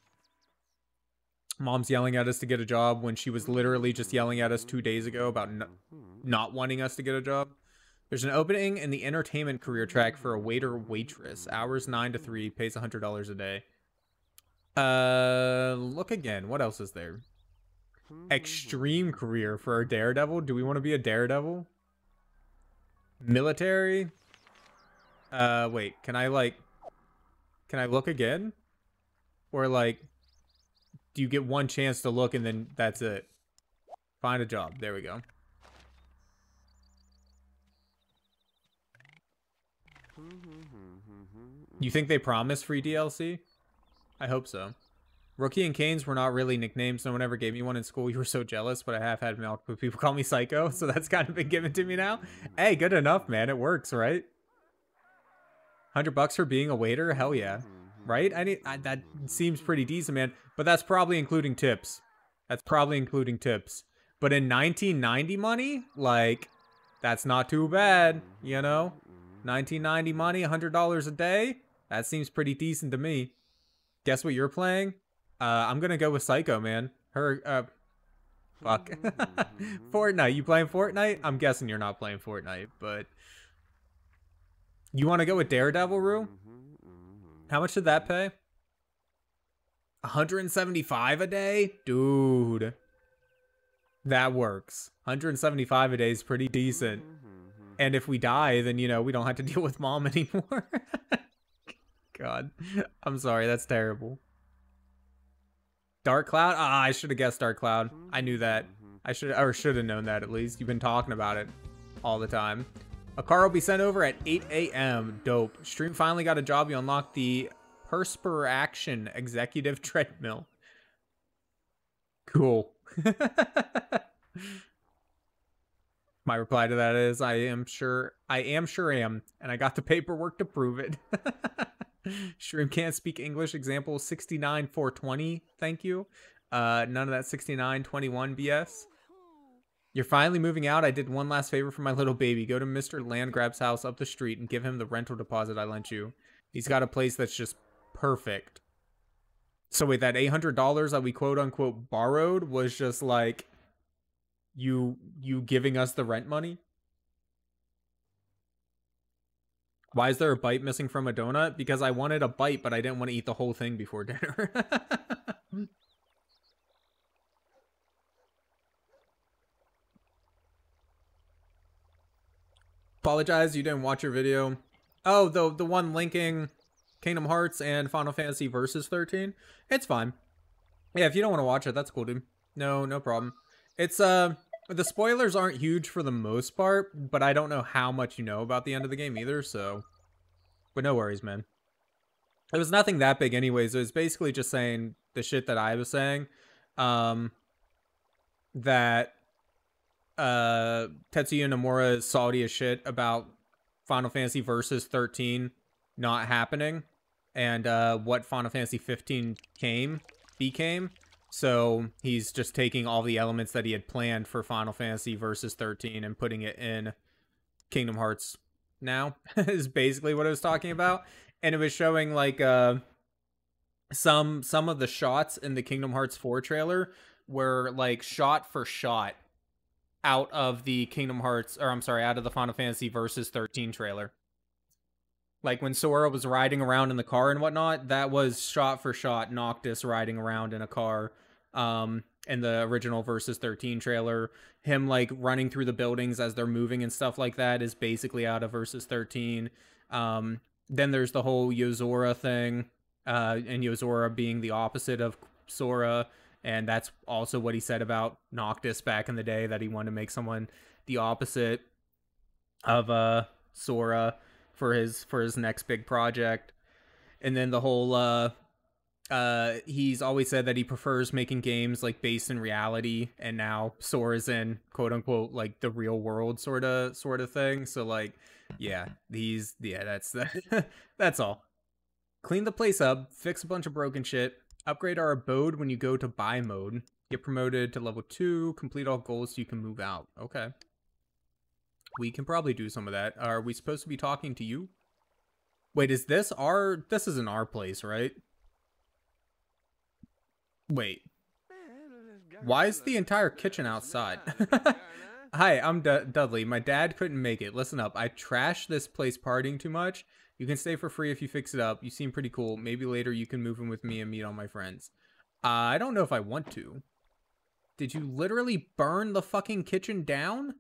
Mom's yelling at us to get a job when she was literally just yelling at us two days ago about no not wanting us to get a job. There's an opening in the entertainment career track for a waiter waitress. Hours nine to three, pays one hundred dollars a day. Uh, look again. What else is there? Extreme career for a daredevil. Do we want to be a daredevil? Military? Uh, wait. Can I, like... Can I look again? Or, like... Do you get one chance to look and then that's it? Find a job. There we go. You think they promised free D L C? I hope so. Rookie and Canes were not really nicknames. No one ever gave me one in school. You were so jealous, but I have had milk, but people call me Psycho, so that's kind of been given to me now. Hey, good enough, man. It works, right? one hundred bucks for being a waiter? Hell yeah. Right? I need, I, that seems pretty decent, man. But that's probably including tips. That's probably including tips. But in nineteen ninety money, like, that's not too bad, you know? nineteen ninety money, one hundred dollars a day. That seems pretty decent to me. Guess what you're playing? Uh, I'm gonna go with Psycho, man. Her, uh, fuck. Fortnite, you playing Fortnite? I'm guessing you're not playing Fortnite, but... You wanna go with Daredevil, Rue? How much did that pay? one hundred seventy-five a day? Dude. That works. one hundred seventy-five a day is pretty decent. And if we die, then, you know, we don't have to deal with Mom anymore. God. I'm sorry, that's terrible. Dark Cloud? Ah, I should have guessed Dark Cloud. I knew that. I should or should have known that, at least. You've been talking about it all the time. A car will be sent over at eight A M Dope. Stream finally got a job. You unlocked the Perspiration Executive Treadmill. Cool. My reply to that is, I am sure, I am sure am, and I got the paperwork to prove it. Stream can't speak English. Example sixty-nine four twenty. Thank you. Uh, none of that sixty-nine twenty-one B S. You're finally moving out. I did one last favor for my little baby. Go to Mister Landgrab's house up the street and give him the rental deposit I lent you. He's got a place that's just perfect. So wait, that eight hundred dollars that we quote unquote borrowed was just like you you giving us the rent money? Why is there a bite missing from a donut? Because I wanted a bite, but I didn't want to eat the whole thing before dinner. Apologize, you didn't watch your video. Oh, the, the one linking Kingdom Hearts and Final Fantasy Versus thirteen. It's fine. Yeah, if you don't want to watch it, that's cool, dude. No, no problem. It's, uh, the spoilers aren't huge for the most part, but I don't know how much you know about the end of the game either, so. But no worries, man. It was nothing that big anyways. It was basically just saying the shit that I was saying. Um, that, uh, Tetsuya Nomura is salty as shit about Final Fantasy Versus thirteen not happening. And, uh, what Final Fantasy fifteen came, became. So he's just taking all the elements that he had planned for Final Fantasy Versus thirteen and putting it in Kingdom Hearts now is basically what I was talking about. And it was showing like uh, some some of the shots in the Kingdom Hearts four trailer were like shot for shot out of the Kingdom Hearts, or I'm sorry, out of the Final Fantasy Versus thirteen trailer. Like when Sora was riding around in the car and whatnot, that was shot for shot Noctis riding around in a car um, in the original Versus thirteen trailer. Him like running through the buildings as they're moving and stuff like that is basically out of Versus thirteen. Um, then there's the whole Yozora thing uh, and Yozora being the opposite of Sora. And that's also what he said about Noctis back in the day, that he wanted to make someone the opposite of uh, Sora. For his for his next big project. And then the whole uh uh he's always said that he prefers making games like based in reality, and now Sora's in quote unquote like the real world sort of sort of thing. So like yeah, these yeah, that's that that's all. Clean the place up, fix a bunch of broken shit, upgrade our abode when you go to buy mode, get promoted to level two, complete all goals so you can move out. Okay. We can probably do some of that. Are we supposed to be talking to you? Wait, is this our... This isn't our place, right? Wait. Why is the entire kitchen outside? Hi, I'm D- Dudley. My dad couldn't make it. Listen up. I trashed this place partying too much. You can stay for free if you fix it up. You seem pretty cool. Maybe later you can move in with me and meet all my friends. Uh, I don't know if I want to. Did you literally burn the fucking kitchen down?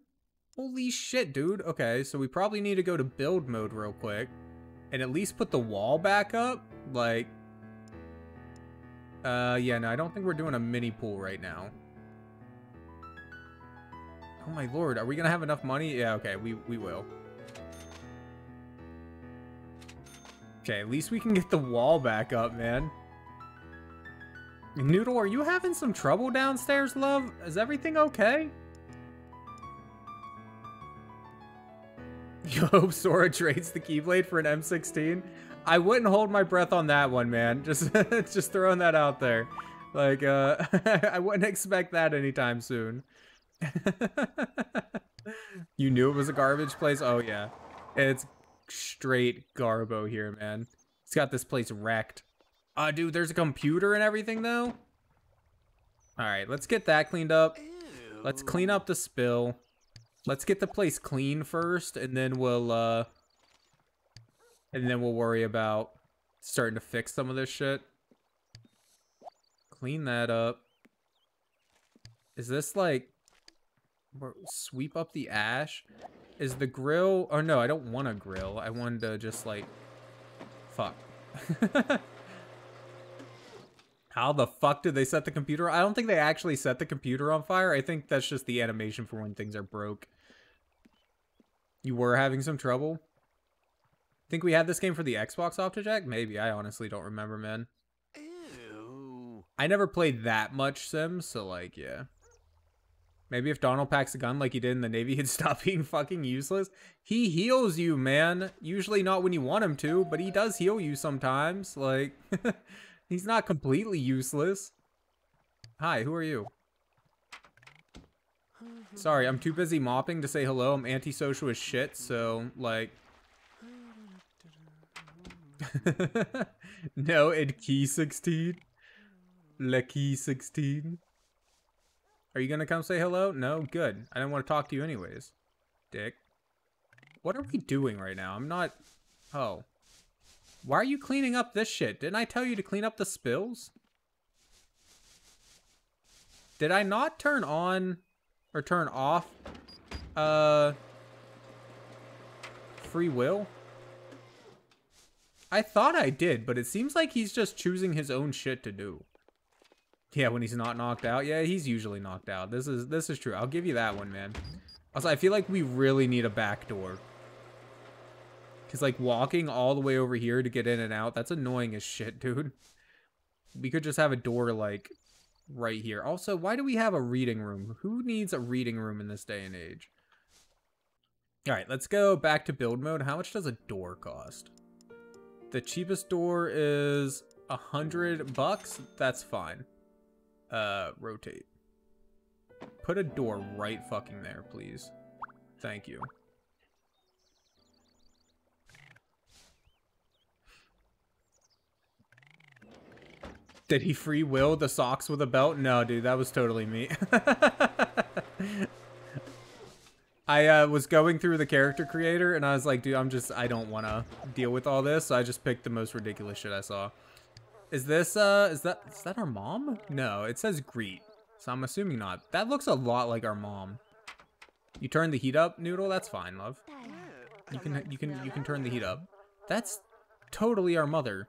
Holy shit, dude. Okay, so we probably need to go to build mode real quick. And at least put the wall back up. Like... Uh, yeah, no, I don't think we're doing a mini pool right now. Oh my lord, are we gonna have enough money? Yeah, okay, we, we will. Okay, at least we can get the wall back up, man. Noodle, are you having some trouble downstairs, love? Is everything okay? You hope Sora trades the Keyblade for an M sixteen? I wouldn't hold my breath on that one, man. Just just throwing that out there. Like, uh, I wouldn't expect that anytime soon. You knew it was a garbage place? Oh, yeah. It's straight garbo here, man. It's got this place wrecked. Uh, dude, there's a computer and everything, though? Alright, let's get that cleaned up. Ew. Let's clean up the spill. Let's get the place clean first, and then we'll, uh... And then we'll worry about starting to fix some of this shit. Clean that up. Is this, like... Sweep up the ash? Is the grill... Oh, no, I don't want a grill. I wanted to just, like... Fuck. How the fuck did they set the computer? I don't think they actually set the computer on fire. I think that's just the animation for when things are broke. You were having some trouble? Think we had this game for the Xbox Optijack? Maybe. I honestly don't remember, man. Ew. I never played that much Sims, so like, yeah. Maybe if Donald packs a gun like he did in the Navy, he'd stop being fucking useless. He heals you, man. Usually not when you want him to, but he does heal you sometimes. Like... He's not completely useless. Hi, who are you? Sorry, I'm too busy mopping to say hello. I'm antisocial as shit, so, like... No, it key sixteen. Le key sixteen. Are you gonna come say hello? No? Good. I didn't want to talk to you anyways. Dick. What are we doing right now? I'm not... Oh. Why are you cleaning up this shit? Didn't I tell you to clean up the spills? Did I not turn on or turn off uh, free will? I thought I did, but it seems like he's just choosing his own shit to do. Yeah, when he's not knocked out. Yeah, he's usually knocked out. This is this is true. I'll give you that one, man. Also, I feel like we really need a back door. Because, like, walking all the way over here to get in and out, that's annoying as shit, dude. We could just have a door, like, right here. Also, why do we have a reading room? Who needs a reading room in this day and age? All right, let's go back to build mode. How much does a door cost? The cheapest door is a hundred bucks. That's fine. Uh, rotate. Put a door right fucking there, please. Thank you. Did he free will the socks with a belt? No, dude, that was totally me. I uh, was going through the character creator and I was like, dude, I'm just, I don't want to deal with all this. So I just picked the most ridiculous shit I saw. Is this, uh, is that, is that our mom? No, it says greet. So I'm assuming not. That looks a lot like our mom. You turn the heat up, Noodle? That's fine, love. You can, you can, you can turn the heat up. That's totally our mother.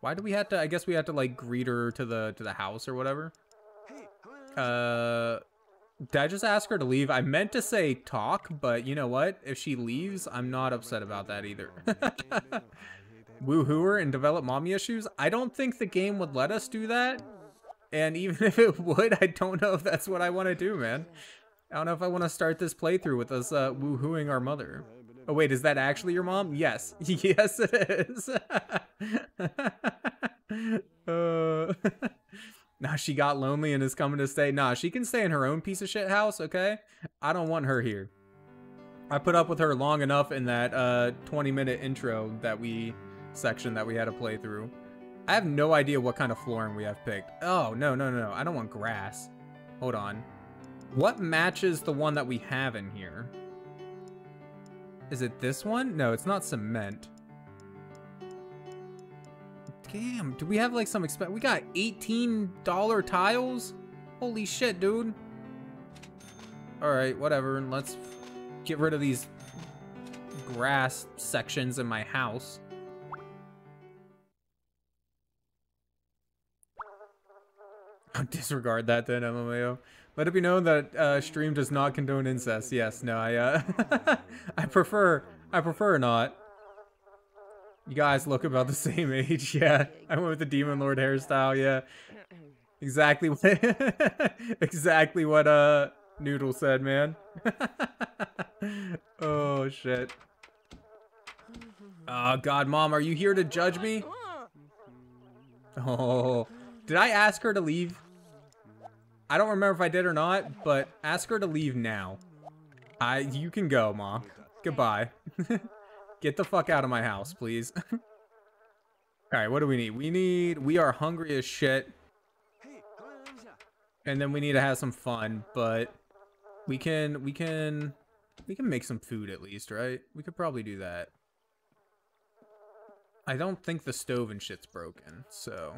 Why do we have to, I guess we have to like greet her to the, to the house or whatever. Uh, did I just ask her to leave? I meant to say talk, but you know what? If she leaves, I'm not upset about that either. Woohooer and develop mommy issues? I don't think the game would let us do that. And even if it would, I don't know if that's what I want to do, man. I don't know if I want to start this playthrough with us uh, woohooing our mother. Oh, wait, is that actually your mom? Yes. Yes, it is. uh, nah, she got lonely and is coming to stay. Nah, she can stay in her own piece of shit house, okay? I don't want her here. I put up with her long enough in that uh, twenty minute intro that we section that we had to play through. I have no idea what kind of flooring we have picked. Oh, no, no, no, no. I don't want grass. Hold on. What matches the one that we have in here? Is it this one? No, it's not cement. Damn, do we have like some expense? We got eighteen dollar tiles? Holy shit, dude. All right, whatever. Let's get rid of these grass sections in my house. I'll disregard that then, M M A O. Let it be known that uh, stream does not condone incest. Yes, no, I, uh, I prefer, I prefer not. You guys look about the same age, yeah. I went with the Demon Lord hairstyle, yeah. Exactly what, exactly what uh, Noodle said, man. Oh, shit. Oh, God, Mom, are you here to judge me? Oh, did I ask her to leave? I don't remember if I did or not, but ask her to leave now. I, you can go, Mom. Goodbye. Get the fuck out of my house, please. All right, what do we need? We need, we are hungry as shit. And then we need to have some fun, but we can, we can, we can make some food at least, right? We could probably do that. I don't think the stove and shit's broken, so.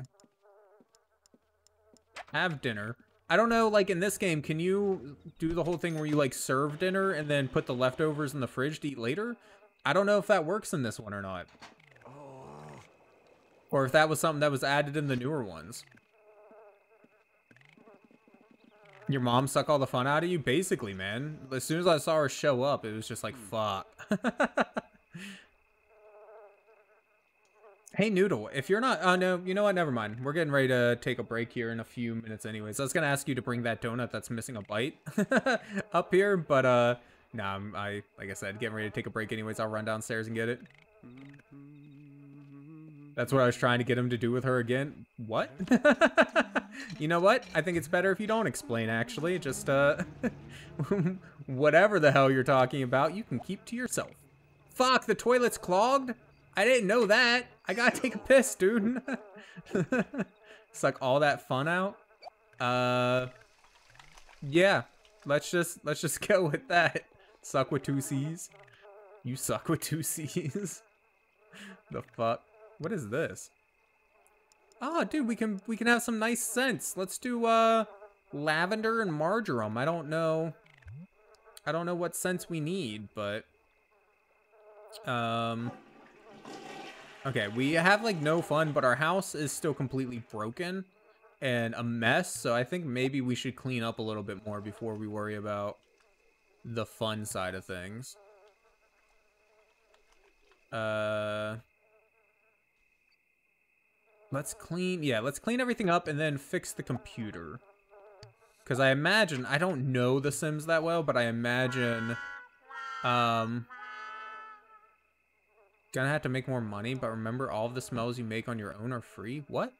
Have dinner. I don't know, like in this game, can you do the whole thing where you like serve dinner and then put the leftovers in the fridge to eat later? I don't know if that works in this one or not. Or if that was something that was added in the newer ones. Your mom sucked all the fun out of you? Basically, man. As soon as I saw her show up, it was just like, fuck. Hey, Noodle, if you're not... Oh, uh, no, you know what? Never mind. We're getting ready to take a break here in a few minutes anyways. I was going to ask you to bring that donut that's missing a bite up here, but, uh, nah, I'm, I, like I said, getting ready to take a break anyways. I'll run downstairs and get it. That's what I was trying to get him to do with her again. What? You know what? I think it's better if you don't explain, actually. Just, uh, whatever the hell you're talking about, you can keep to yourself. Fuck, the toilet's clogged? I didn't know that. I gotta take a piss, dude. Suck all that fun out. Uh, yeah. Let's just let's just go with that. Suck with two C's. You suck with two C's. The fuck? What is this? Oh, dude, we can we can have some nice scents. Let's do uh lavender and marjoram. I don't know. I don't know what scents we need, but Um, okay, we have like no fun, but our house is still completely broken and a mess. So I think maybe we should clean up a little bit more before we worry about the fun side of things. Uh, let's clean, yeah, let's clean everything up and then fix the computer. Because I imagine, I don't know The Sims that well, but I imagine, um, gonna have to make more money. But remember, all of the smells you make on your own are free. What?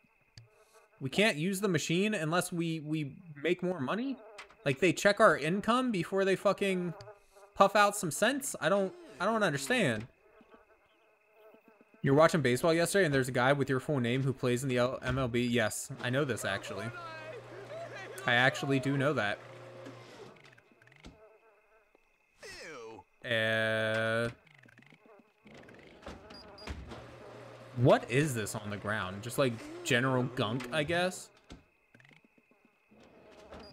We can't use the machine unless we, we make more money? Like, they check our income before they fucking puff out some cents? I don't, I don't understand. You were watching baseball yesterday and there's a guy with your full name who plays in the M L B. Yes, I know this actually. I actually do know that. Uh, what is this on the ground? Just like general gunk, I guess.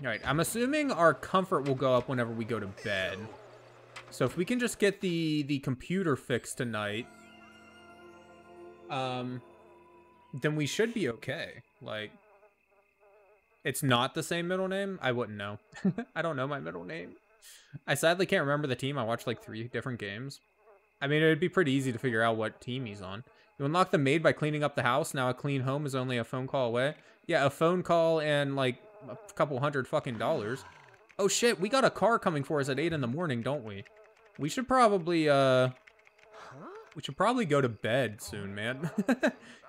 All right, I'm assuming our comfort will go up whenever we go to bed. So if we can just get the the computer fixed tonight, um, then we should be okay. Like. It's not the same middle name? I wouldn't know. I don't know my middle name. I sadly can't remember the team. I watched like three different games. I mean, it would be pretty easy to figure out what team he's on. You unlock the maid by cleaning up the house. Now a clean home is only a phone call away. Yeah, a phone call and like a couple hundred fucking dollars. Oh shit, we got a car coming for us at eight in the morning, don't we? We should probably, uh... we should probably go to bed soon, man.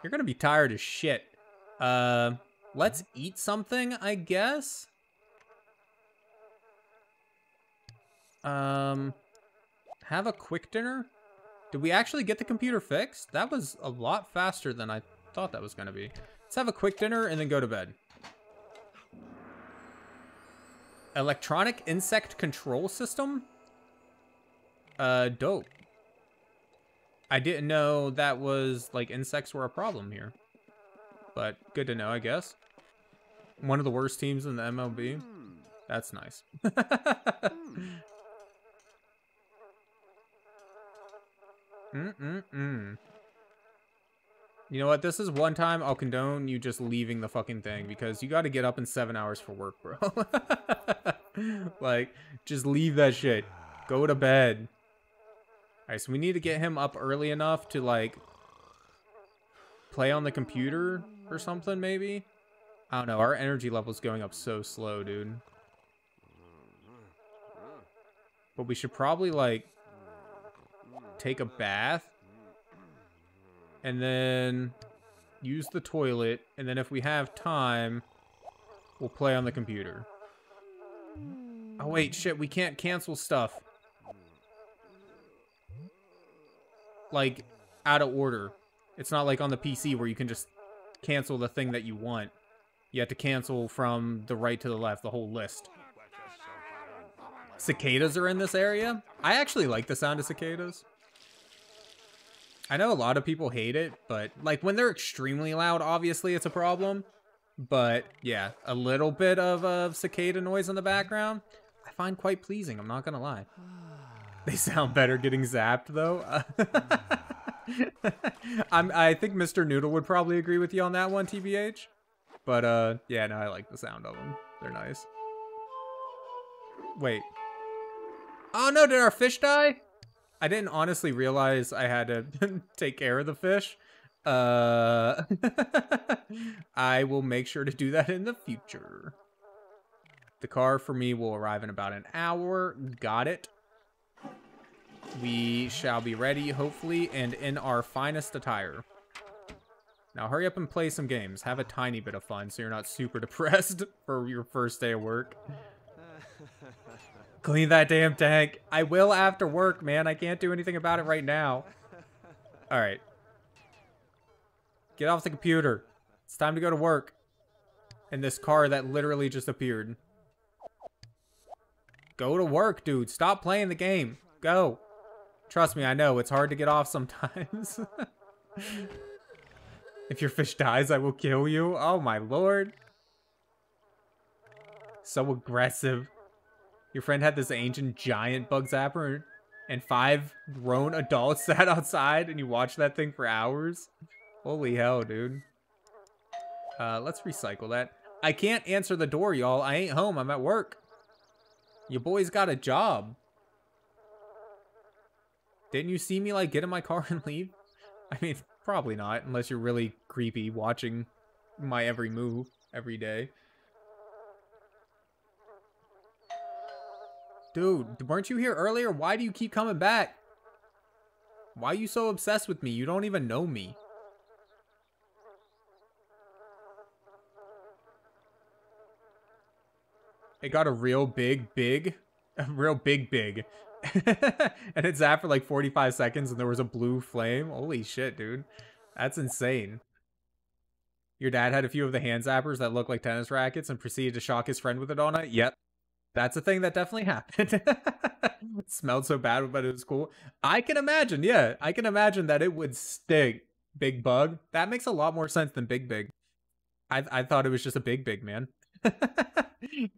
You're gonna be tired as shit. Uh... Let's eat something, I guess. Um, have a quick dinner. Did we actually get the computer fixed? That was a lot faster than I thought that was going to be. Let's have a quick dinner and then go to bed. Electronic insect control system? Uh, dope. I didn't know that was, like, insects were a problem here. But good to know, I guess. One of the worst teams in the M L B. That's nice. Mm-mm-mm. You know what? This is one time I'll condone you just leaving the fucking thing. Because you got to get up in seven hours for work, bro. Like, just leave that shit. Go to bed. Alright, so we need to get him up early enough to, like, play on the computer or something, maybe? I don't know. Our energy level's going up so slow, dude. But we should probably, like, take a bath. And then use the toilet. And then if we have time, we'll play on the computer. Oh, wait, shit. We can't cancel stuff. Like, out of order. It's not like on the P C where you can just cancel the thing that you want. You have to cancel from the right to the left, the whole list. Cicadas are in this area. I actually like the sound of cicadas. I know a lot of people hate it, but like when they're extremely loud, obviously it's a problem. But yeah, a little bit of uh, cicada noise in the background, I find quite pleasing, I'm not gonna lie. They sound better getting zapped though. I'm, I think Mister Noodle would probably agree with you on that one, T B H. But, uh, yeah, no, I like the sound of them. They're nice. Wait. Oh, no, did our fish die? I didn't honestly realize I had to take care of the fish. Uh, I will make sure to do that in the future. The car for me will arrive in about an hour. Got it. We shall be ready, hopefully, and in our finest attire. Now hurry up and play some games. Have a tiny bit of fun so you're not super depressed for your first day of work. Clean that damn tank. I will after work, man. I can't do anything about it right now. All right. Get off the computer. It's time to go to work. And this car that literally just appeared. Go to work, dude. Stop playing the game. Go. Trust me, I know, it's hard to get off sometimes. If your fish dies, I will kill you. Oh my lord. So aggressive. Your friend had this ancient giant bug zapper and five grown adults sat outside and you watch that thing for hours? Holy hell, dude. Uh, let's recycle that. I can't answer the door, y'all. I ain't home. I'm at work. Your boy's got a job. Didn't you see me, like, get in my car and leave? I mean, probably not, unless you're really creepy watching my every move every day. Dude, weren't you here earlier? Why do you keep coming back? Why are you so obsessed with me? You don't even know me. It got a real big, big, a real big, big. And it zapped for like forty-five seconds and there was a blue flame. Holy shit, dude. That's insane. Your dad had a few of the hand zappers that looked like tennis rackets and proceeded to shock his friend with it all night? Yep. That's a thing that definitely happened. It smelled so bad, but it was cool. I can imagine, yeah. I can imagine that it would stink. Big bug. That makes a lot more sense than big big. I, I thought it was just a big big, man.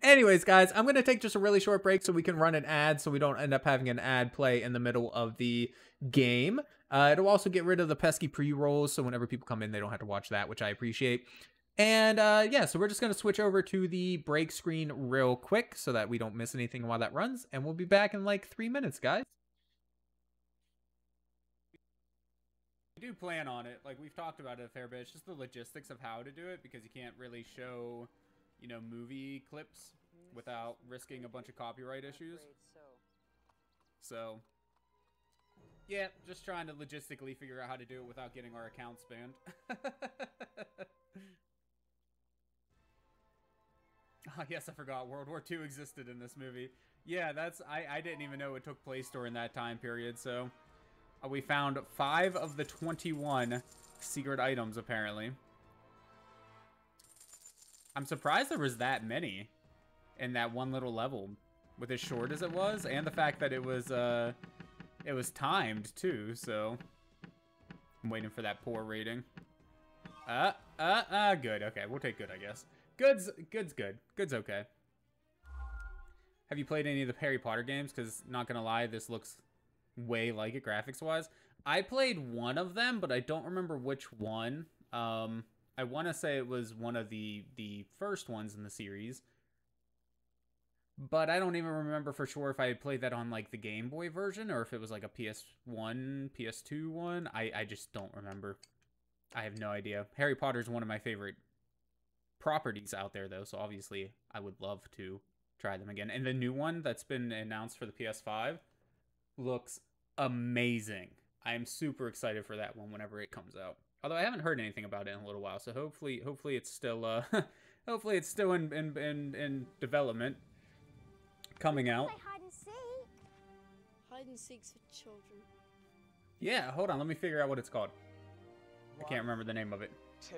Anyways, guys, I'm going to take just a really short break so we can run an ad so we don't end up having an ad play in the middle of the game. Uh, it'll also get rid of the pesky pre-rolls, so whenever people come in, they don't have to watch that, which I appreciate. And uh, yeah, so we're just going to switch over to the break screen real quick so that we don't miss anything while that runs. And we'll be back in like three minutes, guys. We do plan on it. Like, we've talked about it a fair bit. It's just the logistics of how to do it because you can't really show... you know, movie clips without risking a bunch of copyright issues. So, yeah, just trying to logistically figure out how to do it without getting our accounts banned. Oh, yes, I forgot World War Two existed in this movie. Yeah, that's, I, I didn't even know it took place during that time period. So uh, we found five of the twenty-one secret items, apparently. I'm surprised there was that many in that one little level, with as short as it was, and the fact that it was uh, it was timed too. So I'm waiting for that poor rating. Uh, uh, uh, good. Okay, we'll take good, I guess. Good's good's good. Good's okay. Have you played any of the Harry Potter games? Because not gonna lie, this looks way like it graphics-wise. I played one of them, but I don't remember which one. Um. I want to say it was one of the the first ones in the series, but I don't even remember for sure if I had played that on like the Game Boy version or if it was like a P S one, P S two one. I, I just don't remember. I have no idea. Harry Potter is one of my favorite properties out there though, so obviously I would love to try them again. And the new one that's been announced for the P S five looks amazing. I am super excited for that one whenever it comes out. Although I haven't heard anything about it in a little while, so hopefully, hopefully it's still, uh, hopefully it's still in in in, in development, coming out. Hide and seek. Hide and seek's for children. Yeah, hold on. Let me figure out what it's called. One, I can't remember the name of it. Two,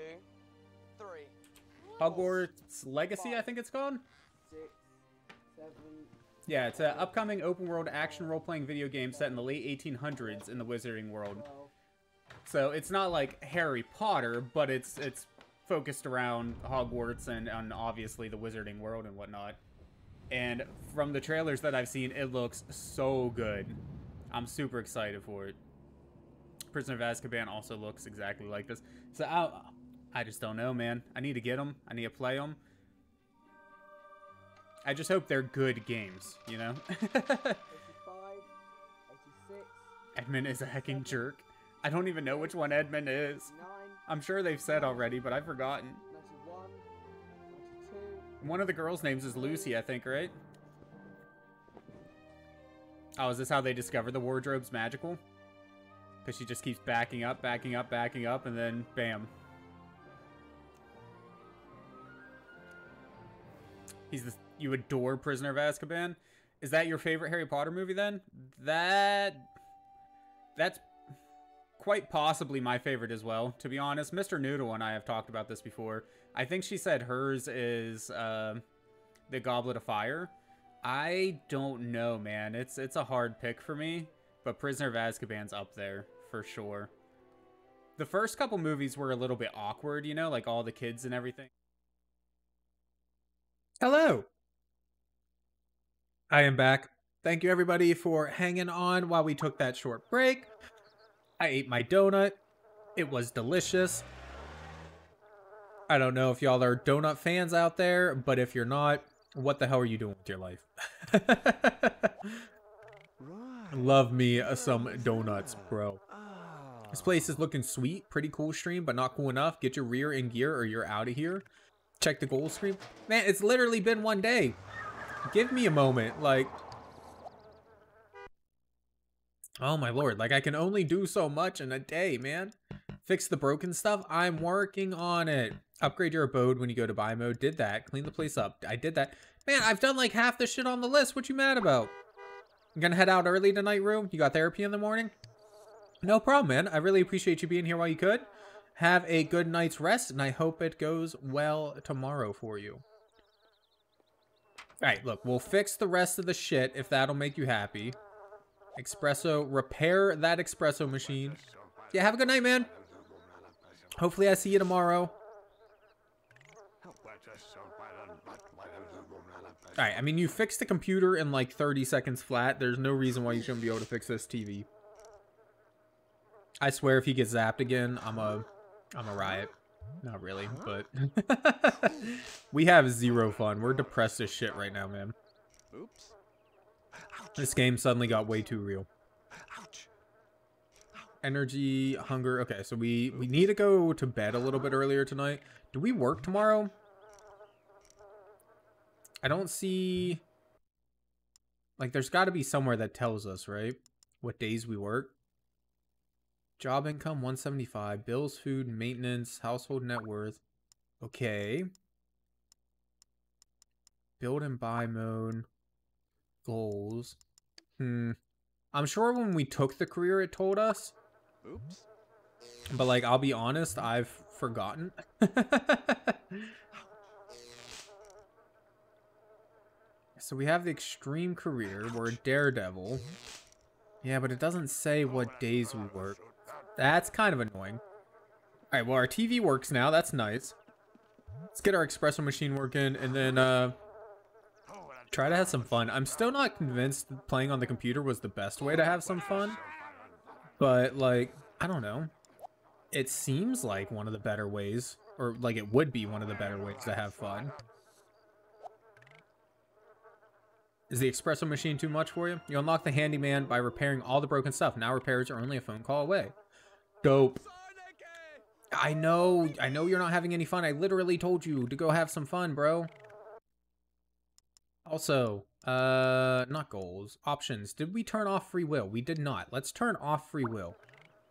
three. Hogwarts Legacy, five, I think it's called. Six, seven. Yeah, it's an upcoming open-world action role-playing video game set in the late eighteen hundreds in the Wizarding world. So it's not like Harry Potter, but it's it's focused around Hogwarts and, and obviously the Wizarding world and whatnot. And from the trailers that I've seen, it looks so good. I'm super excited for it. Prisoner of Azkaban also looks exactly like this. So I, I just don't know, man. I need to get them. I need to play them. I just hope they're good games, you know? eighty-five, eighty-six, Edmund is a hecking jerk. I don't even know which one Edmund is. I'm sure they've said already, but I've forgotten. One of the girls' names is Lucy, I think, right? Oh, is this how they discover the wardrobe's magical? Because she just keeps backing up, backing up, backing up, and then bam. He's the, you adore Prisoner of Azkaban? Is that your favorite Harry Potter movie then? That... That's... quite possibly my favorite as well, to be honest. Mister Noodle and I have talked about this before. I think she said hers is uh, The Goblet of Fire. I don't know, man. It's it's a hard pick for me, but Prisoner of Azkaban's up there for sure. The first couple movies were a little bit awkward, you know, like all the kids and everything. Hello! I am back. Thank you everybody for hanging on while we took that short break. I ate my donut. It was delicious. I don't know if y'all are donut fans out there, but if you're not, what the hell are you doing with your life? Love me some donuts, bro. This place is looking sweet. Pretty cool stream, but not cool enough. Get your rear in gear or you're out of here. Check the goal stream. Man, it's literally been one day. Give me a moment. Like, oh my lord. Like, I can only do so much in a day, man. Fix the broken stuff. I'm working on it. Upgrade your abode when you go to buy mode. Did that. Clean the place up. I did that. Man, I've done like half the shit on the list. What you mad about? I'm gonna head out early tonight, Rue. You got therapy in the morning? No problem, man. I really appreciate you being here while you could. Have a good night's rest, and I hope it goes well tomorrow for you. All right, look, we'll fix the rest of the shit if that'll make you happy. Espresso, repair that espresso machine. Yeah, have a good night, man. Hopefully I see you tomorrow. All right, I mean, you fixed the computer in like thirty seconds flat. There's no reason why you shouldn't be able to fix this T V. I swear if he gets zapped again, I'm a, I'm a riot. Not really, but we have zero fun. We're depressed as shit right now, man. Oops. This game suddenly got way too real. Energy, hunger. Okay, so we, we need to go to bed a little bit earlier tonight. Do we work tomorrow? I don't see, like, there's got to be somewhere that tells us, right? What days we work. Job income, one seventy-five. Bills, food, maintenance, household net worth. Okay. Build and buy mode. Goals. Hmm. I'm sure when we took the career, it told us. Oops. But, like, I'll be honest, I've forgotten. So we have the extreme career. We're a daredevil. Yeah, but it doesn't say what days we work. That's kind of annoying. All right, well, our T V works now. That's nice. Let's get our espresso machine working and then uh, try to have some fun. I'm still not convinced that playing on the computer was the best way to have some fun. But, like, I don't know. It seems like one of the better ways, or like it would be one of the better ways to have fun. Is the espresso machine too much for you? You unlock the handyman by repairing all the broken stuff. Now repairs are only a phone call away. Dope. I know. I know you're not having any fun. I literally told you to go have some fun, bro. Also, uh, not goals. Options. Did we turn off free will? We did not. Let's turn off free will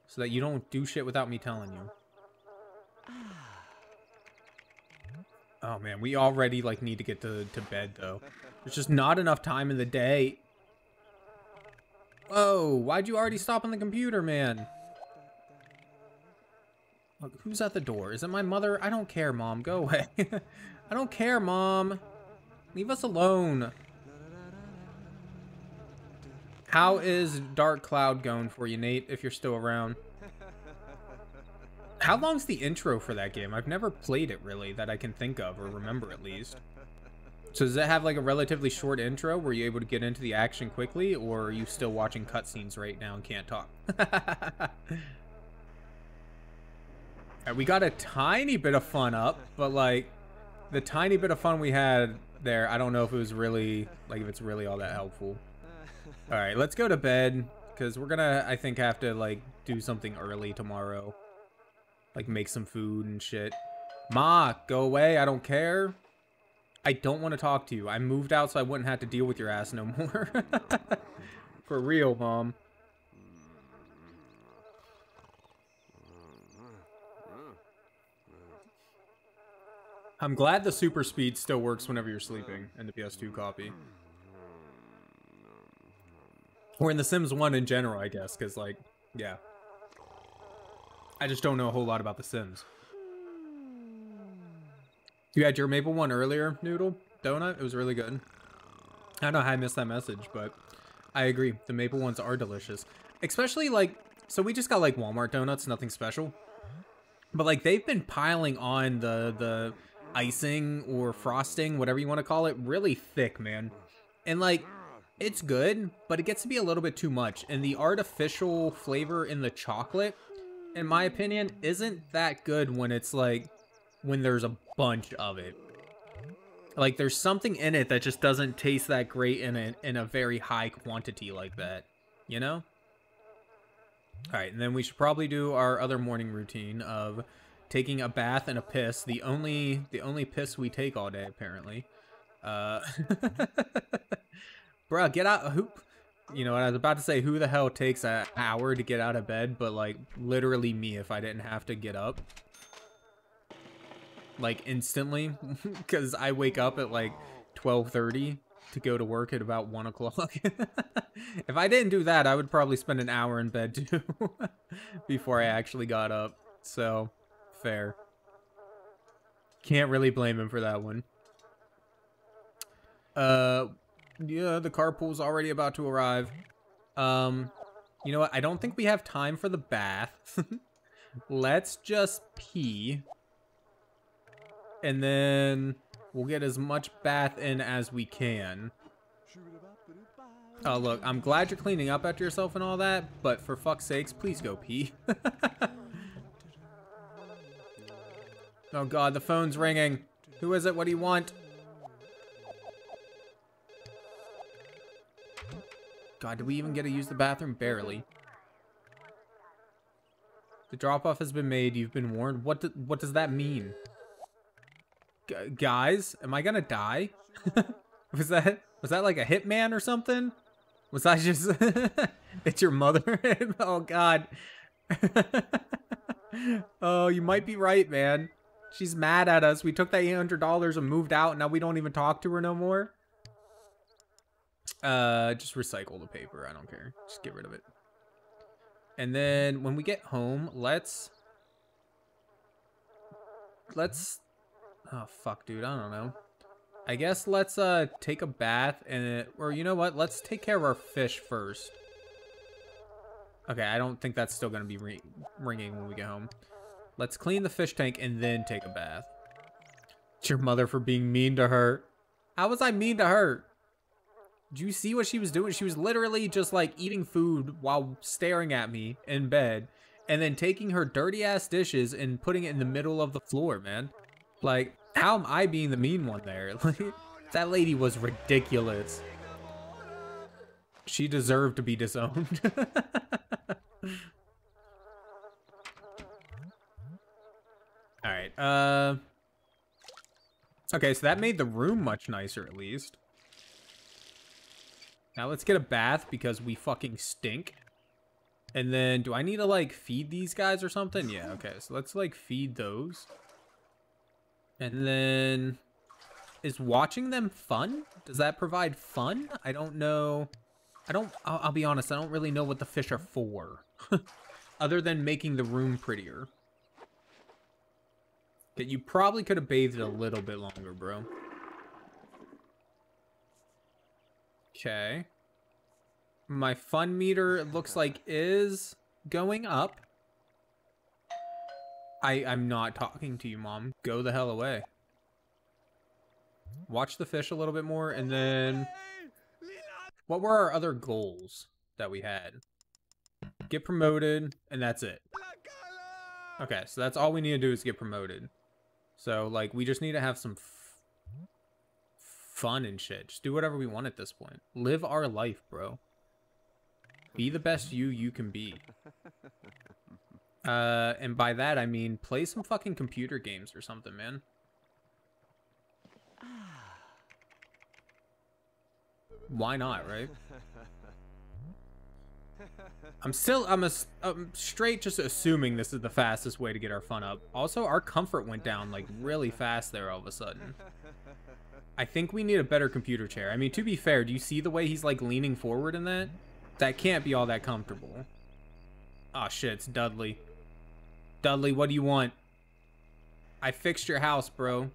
so that you don't do shit without me telling you. Oh, man. We already, like, need to get to, to bed, though. There's just not enough time in the day. Whoa, why'd you already stop on the computer, man? Look, who's at the door? Is it my mother? I don't care, Mom. Go away. I don't care, Mom. Leave us alone. How is Dark Cloud going for you, Nate, if you're still around? How long's the intro for that game? I've never played it, really, that I can think of or remember, at least. So does it have like a relatively short intro? Were you able to get into the action quickly, or are you still watching cutscenes right now and can't talk? Right, we got a tiny bit of fun up, but like the tiny bit of fun we had there, I don't know if it was really, like if it's really all that helpful. All right, let's go to bed because we're gonna, I think, have to like do something early tomorrow. Like make some food and shit. Ma, go away, I don't care. I don't want to talk to you. I moved out so I wouldn't have to deal with your ass no more. For real, Mom. I'm glad the super speed still works whenever you're sleeping in the P S two copy. Or in The Sims one in general, I guess, because, like, yeah. I just don't know a whole lot about The Sims. You had your maple one earlier, Noodle Donut. It was really good. I don't know how I missed that message, but I agree. The maple ones are delicious, especially like, so we just got like Walmart donuts, nothing special, but like they've been piling on the, the icing or frosting, whatever you want to call it, really thick, man. And like, it's good, but it gets to be a little bit too much, and the artificial flavor in the chocolate, in my opinion, isn't that good when it's like, when there's a bunch of it. Like, there's something in it that just doesn't taste that great in a, in a very high quantity like that, you know? Alright, and then we should probably do our other morning routine of taking a bath and a piss. The only, the only piss we take all day, apparently. Uh, bruh, get out, who, you know, I was about to say who the hell takes an hour to get out of bed, but like, literally me if I didn't have to get up. Like instantly, because I wake up at like twelve thirty to go to work at about one o'clock. If I didn't do that, I would probably spend an hour in bed too before I actually got up. So, fair. Can't really blame him for that one. Uh, yeah, the carpool's already about to arrive. Um, you know what? I don't think we have time for the bath. Let's just pee. And then we'll get as much bath in as we can. Oh, look, I'm glad you're cleaning up after yourself and all that, but for fuck's sakes, please go pee. Oh, God, the phone's ringing. Who is it? What do you want? God, did we even get to use the bathroom? Barely. The drop-off has been made. You've been warned. What do, what does that mean? Guys, am I gonna die? was that was that like a hitman or something? Was I just it's your mother? Oh God. Oh, you might be right, man. She's mad at us. We took that eight hundred dollars and moved out, and now we don't even talk to her no more. Uh just recycle the paper, I don't care. Just get rid of it. And then when we get home, let's let's oh, fuck, dude. I don't know. I guess let's uh, take a bath and... Or you know what? Let's take care of our fish first. Okay, I don't think that's still going to be ring ringing when we get home. Let's clean the fish tank and then take a bath. It's your mother for being mean to her. How was I mean to her? Do you see what she was doing? She was literally just like eating food while staring at me in bed. And then taking her dirty ass dishes and putting it in the middle of the floor, man. Like... How am I being the mean one there? Like, that lady was ridiculous. She deserved to be disowned. Alright, uh... okay, so that made the room much nicer, at least. Now let's get a bath, because we fucking stink. And then, do I need to, like, feed these guys or something? Yeah, okay, so let's, like, feed those. And then, is watching them fun? Does that provide fun? I don't know. I don't, I'll, I'll be honest, I don't really know what the fish are for. Other than making the room prettier. Okay, you probably could have bathed a little bit longer, bro. Okay. My fun meter, it looks like, is going up. I, I'm not talking to you, Mom. Go the hell away. Watch the fish a little bit more, and then... What were our other goals that we had? Get promoted, and that's it. Okay, so that's all we need to do is get promoted. So, like, we just need to have some f fun and shit. Just do whatever we want at this point. Live our life, bro. Be the best you you can be. Uh, and by that, I mean, play some fucking computer games or something, man. Why not, right? I'm still, I'm, a, I'm straight just assuming this is the fastest way to get our fun up. Also, our comfort went down, like, really fast there all of a sudden. I think we need a better computer chair. I mean, to be fair, do you see the way he's, like, leaning forward in that? That can't be all that comfortable. Aw, shit, it's Dudley. Dudley, what do you want? I fixed your house, bro.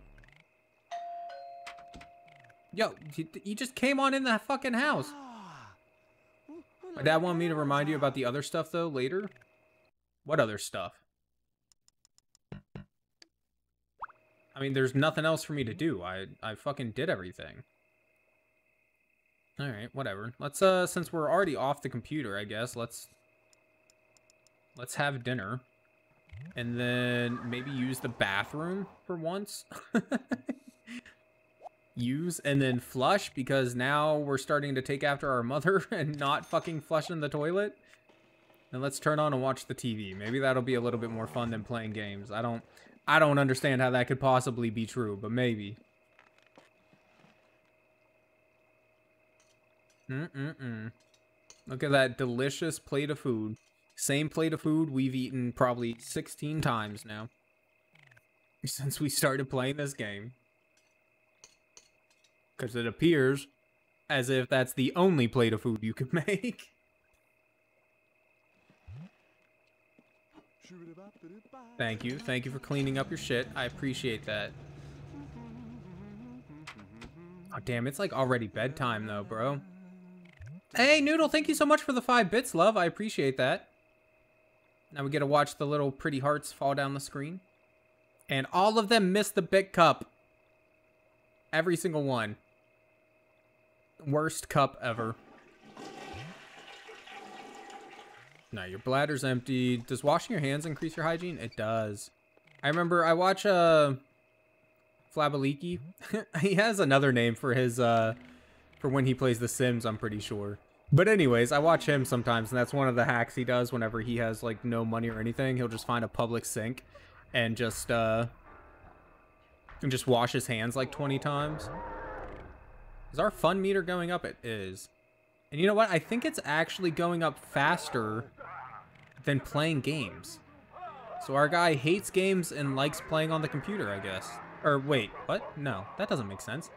Yo, you just came on in the fucking house. My dad wanted me to remind you about the other stuff, though, later. What other stuff? I mean, there's nothing else for me to do. I, I fucking did everything. All right, whatever. Let's uh, since we're already off the computer, I guess let's let's have dinner, and then maybe use the bathroom for once. Use and then flush, because now we're starting to take after our mother and not fucking flushing the toilet. And let's turn on and watch the T V. Maybe that'll be a little bit more fun than playing games. I don't, I don't understand how that could possibly be true, but maybe. Mm-mm-mm. Look at that delicious plate of food. Same plate of food we've eaten probably sixteen times now since we started playing this game, because it appears as if that's the only plate of food you can make. Thank you. Thank you for cleaning up your shit. I appreciate that. Oh, damn. It's like already bedtime, though, bro. Hey, Noodle, thank you so much for the five bits, love. I appreciate that. Now we get to watch the little pretty hearts fall down the screen. And all of them miss the big cup. Every single one. Worst cup ever. Now your bladder's empty. Does washing your hands increase your hygiene? It does. I remember I watch... Uh, Flabaliki. He has another name for his, uh, for when he plays The Sims, I'm pretty sure. But anyways, I watch him sometimes, and that's one of the hacks he does whenever he has, like, no money or anything. He'll just find a public sink and just, uh, and just wash his hands, like, twenty times. Is our fun meter going up? It is. And you know what? I think it's actually going up faster than playing games. So our guy hates games and likes playing on the computer, I guess. Or wait, what? No, that doesn't make sense.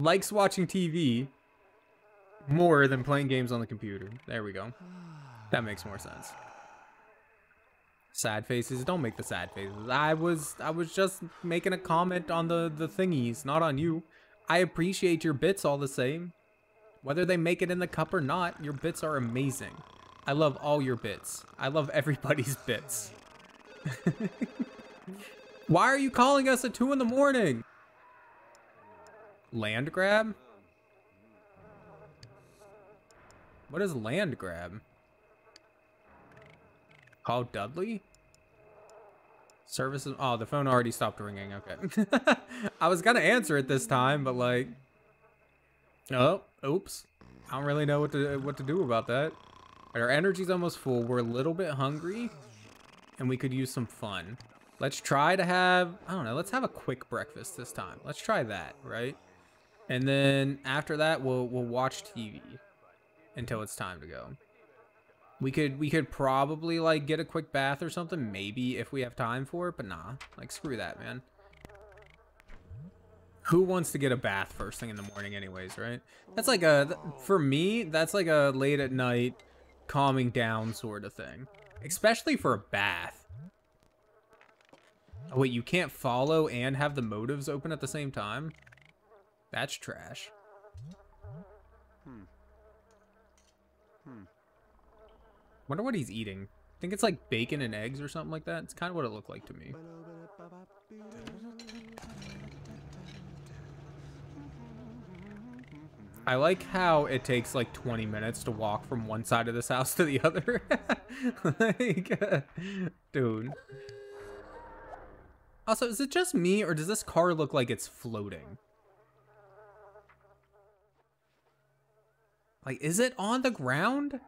Likes watching T V more than playing games on the computer. There we go. That makes more sense. Sad faces. Don't make the sad faces. I was I was just making a comment on the, the thingies, not on you. I appreciate your bits all the same. Whether they make it in the cup or not, your bits are amazing. I love all your bits. I love everybody's bits. Why are you calling us at two in the morning? Land grab? What is land grab? Call Dudley? Services. Oh, the phone already stopped ringing. Okay. I was gonna answer it this time, but like, oh, oops. I don't really know what to what to do about that. Our energy's almost full. We're a little bit hungry, and we could use some fun. Let's try to have, I don't know, let's have a quick breakfast this time. Let's try that, right? And then after that, we'll we'll watch T V until it's time to go. We could we could probably like get a quick bath or something, maybe if we have time for it, but nah, like screw that, man. Who wants to get a bath first thing in the morning anyways, right? That's like a, for me, that's like a late at night calming down sort of thing, especially for a bath. Oh, wait, you can't follow and have the motives open at the same time? That's trash. Hmm. Hmm. Wonder what he's eating. I think it's like bacon and eggs or something like that. It's kind of what it looked like to me. I like how it takes like twenty minutes to walk from one side of this house to the other. Like, uh, dude. Also, is it just me, or does this car look like it's floating? Like, is it on the ground?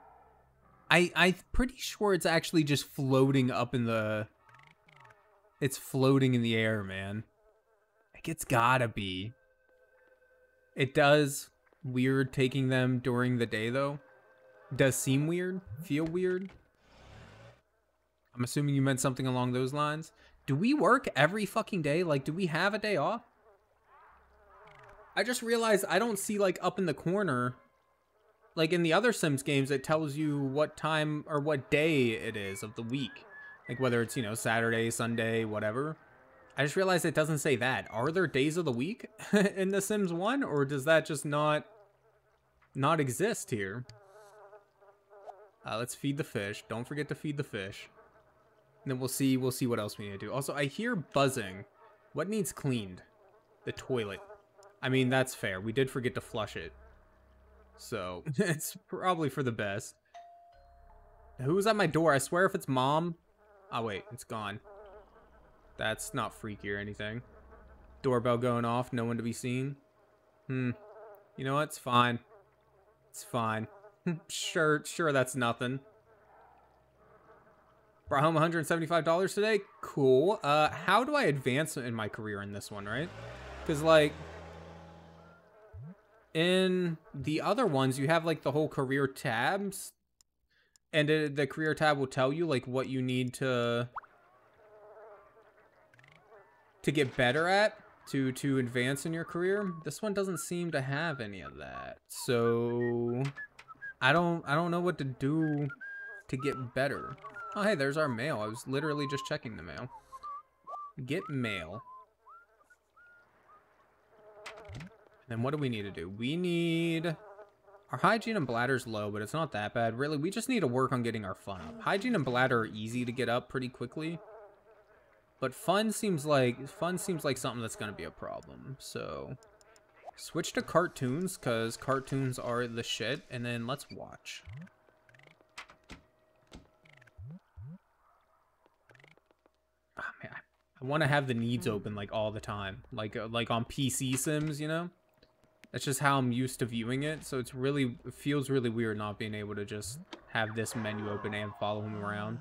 I, I'm pretty sure it's actually just floating up in the... It's floating in the air, man. Like, it's gotta be. It does weird taking them during the day, though. It does seem weird, feel weird. I'm assuming you meant something along those lines. Do we work every fucking day? Like, do we have a day off? I just realized I don't see, like, up in the corner. Like, in the other Sims games, it tells you what time or what day it is of the week. Like, whether it's, you know, Saturday, Sunday, whatever. I just realized it doesn't say that. Are there days of the week in The Sims one? Or does that just not, not exist here? Uh, let's feed the fish. Don't forget to feed the fish. And then we'll see, we'll see what else we need to do. Also, I hear buzzing. What needs cleaned? The toilet. I mean, that's fair. We did forget to flush it. So it's probably for the best. Who's at my door? I swear if it's mom. Oh, wait, it's gone. That's not freaky or anything. Doorbell going off, no one to be seen. Hmm. You know what? It's fine. It's fine. sure, sure, that's nothing. Brought home one hundred seventy-five dollars today? Cool. Uh, how do I advance in my career in this one, right? Because, like, in the other ones, you have, like, the whole career tabs. And it, the career tab will tell you, like, what you need to to get better at to, to advance in your career. This one doesn't seem to have any of that. So, I don't, I don't know what to do to get better. Oh, hey, there's our mail. I was literally just checking the mail. Get mail. Then what do we need to do? We need... Our hygiene and bladder's low, but it's not that bad. Really, we just need to work on getting our fun up. Hygiene and bladder are easy to get up pretty quickly. But fun seems like... Fun seems like something that's going to be a problem, so... Switch to cartoons, because cartoons are the shit. And then let's watch. Oh, man, I want to have the needs open like all the time, like like on P C Sims, you know. That's just how I'm used to viewing it. So it's really it feels really weird not being able to just have this menu open and follow him around.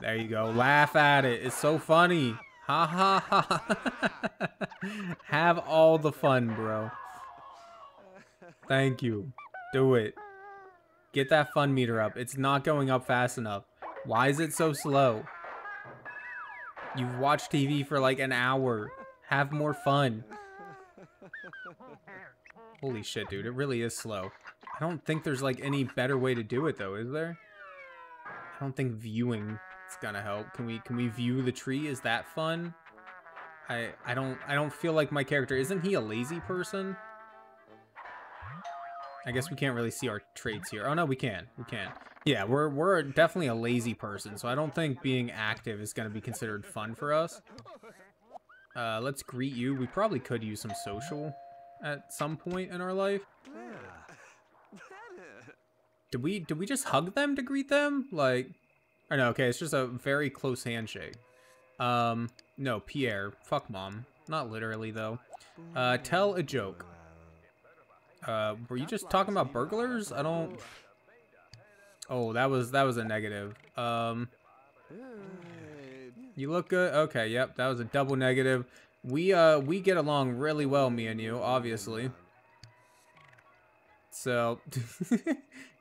There you go. Laugh at it. It's so funny. Ha ha ha. Have all the fun, bro. Thank you. Do it. Get that fun meter up. It's not going up fast enough. Why is it so slow? You've watched T V for like an hour. Have more fun. Holy shit, dude. It really is slow. I don't think there's like any better way to do it though, is there? I don't think viewing is gonna help. Can we can we view the tree? Is that fun? I I don't I don't feel like my character. Isn't he a lazy person? I guess we can't really see our traits here. Oh no, we can. We can. Yeah, we're we're definitely a lazy person, so I don't think being active is going to be considered fun for us. Uh, let's greet you. We probably could use some social at some point in our life. Did we did we just hug them to greet them? Like, or no? Okay, it's just a very close handshake. Um, no, Pierre. Fuck mom. Not literally though. Uh, tell a joke. Uh, were you just talking about burglars? I don't. Oh, that was that was a negative. Um, you look good. Okay, yep, that was a double negative. We uh we get along really well, me and you, obviously. So,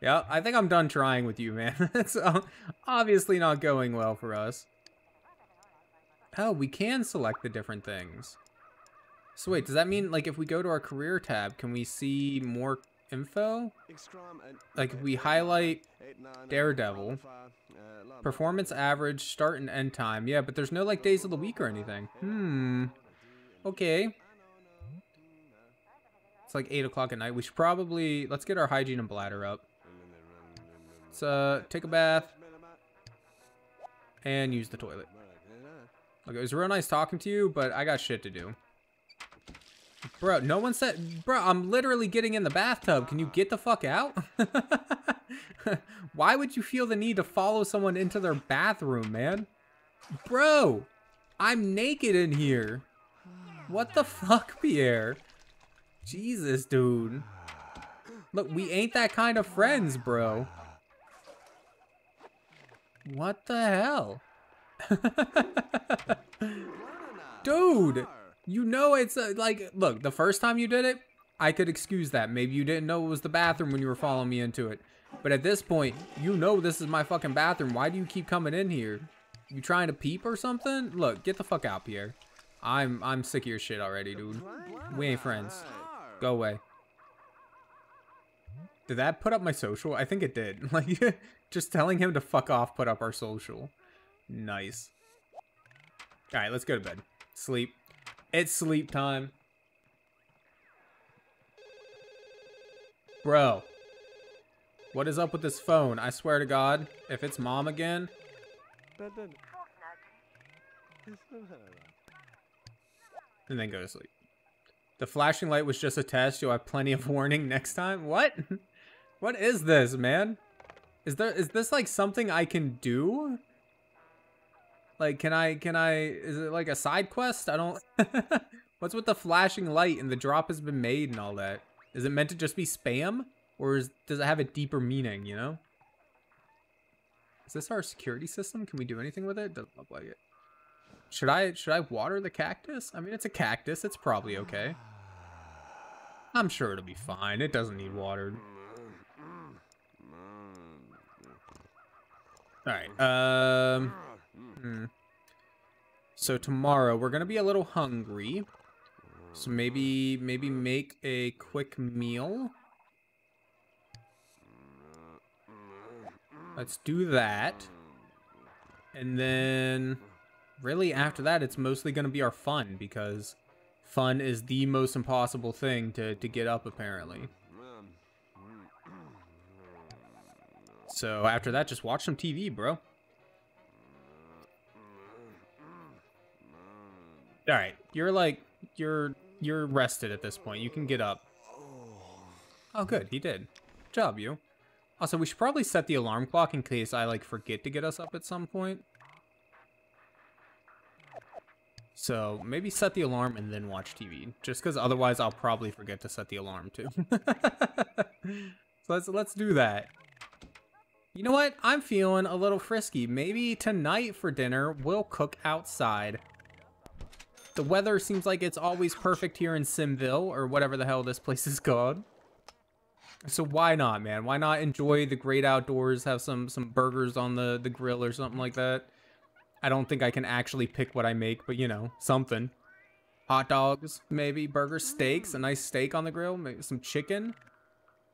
yeah, I think I'm done trying with you, man. That's obviously not going well for us. Oh, we can select the different things. So wait, does that mean like if we go to our career tab, can we see more? Info, like we highlight Daredevil, performance average, start and end time. Yeah, but there's no like days of the week or anything. Hmm. Okay. It's like eight o'clock at night. We should probably, let's get our hygiene and bladder up. Let's uh, take a bath and use the toilet. Okay, it was real nice talking to you, but I got shit to do. Bro, no one said... Bro, I'm literally getting in the bathtub. Can you get the fuck out? Why would you feel the need to follow someone into their bathroom, man? Bro, I'm naked in here. What the fuck, Pierre? Jesus, dude. Look, we ain't that kind of friends, bro. What the hell? Dude! You know it's uh, like, look, the first time you did it, I could excuse that. Maybe you didn't know it was the bathroom when you were following me into it. But at this point, you know this is my fucking bathroom. Why do you keep coming in here? You trying to peep or something? Look, get the fuck out, Pierre. I'm I'm sick of your shit already, dude. We ain't friends. Go away. Did that put up my social? I think it did. Like, just telling him to fuck off put up our social. Nice. All right, let's go to bed. Sleep. It's sleep time. Bro. What is up with this phone? I swear to God, if it's mom again. And then go to sleep. The flashing light was just a test. You'll have plenty of warning next time. What? What is this, man? Is there is this like something I can do? Like, can I can I is it like a side quest? I don't What's with the flashing light and the drop has been made and all that? Is it meant to just be spam, or is, does it have a deeper meaning, you know? Is this our security system? Can we do anything with it? Doesn't look like it. Should I should I water the cactus? I mean, it's a cactus. It's probably okay. I'm sure it'll be fine. It doesn't need water. All right. Um hmm. So tomorrow we're going to be a little hungry. So maybe maybe make a quick meal. Let's do that. And then really after that, it's mostly going to be our fun, because fun is the most impossible thing to, to get up, apparently. So after that, just watch some T V, bro. All right, you're like, you're you're rested at this point. You can get up. Oh, good, he did. Good job, you. Also, we should probably set the alarm clock in case I, like, forget to get us up at some point. So, maybe set the alarm and then watch T V. Just because otherwise I'll probably forget to set the alarm, too. So, let's, let's do that. You know what? I'm feeling a little frisky. Maybe tonight for dinner, we'll cook outside. The weather seems like it's always perfect here in Simville, or whatever the hell this place is called. So why not, man? Why not enjoy the great outdoors, have some some burgers on the, the grill or something like that? I don't think I can actually pick what I make, but you know, something. Hot dogs, maybe, burgers, steaks, a nice steak on the grill, maybe some chicken.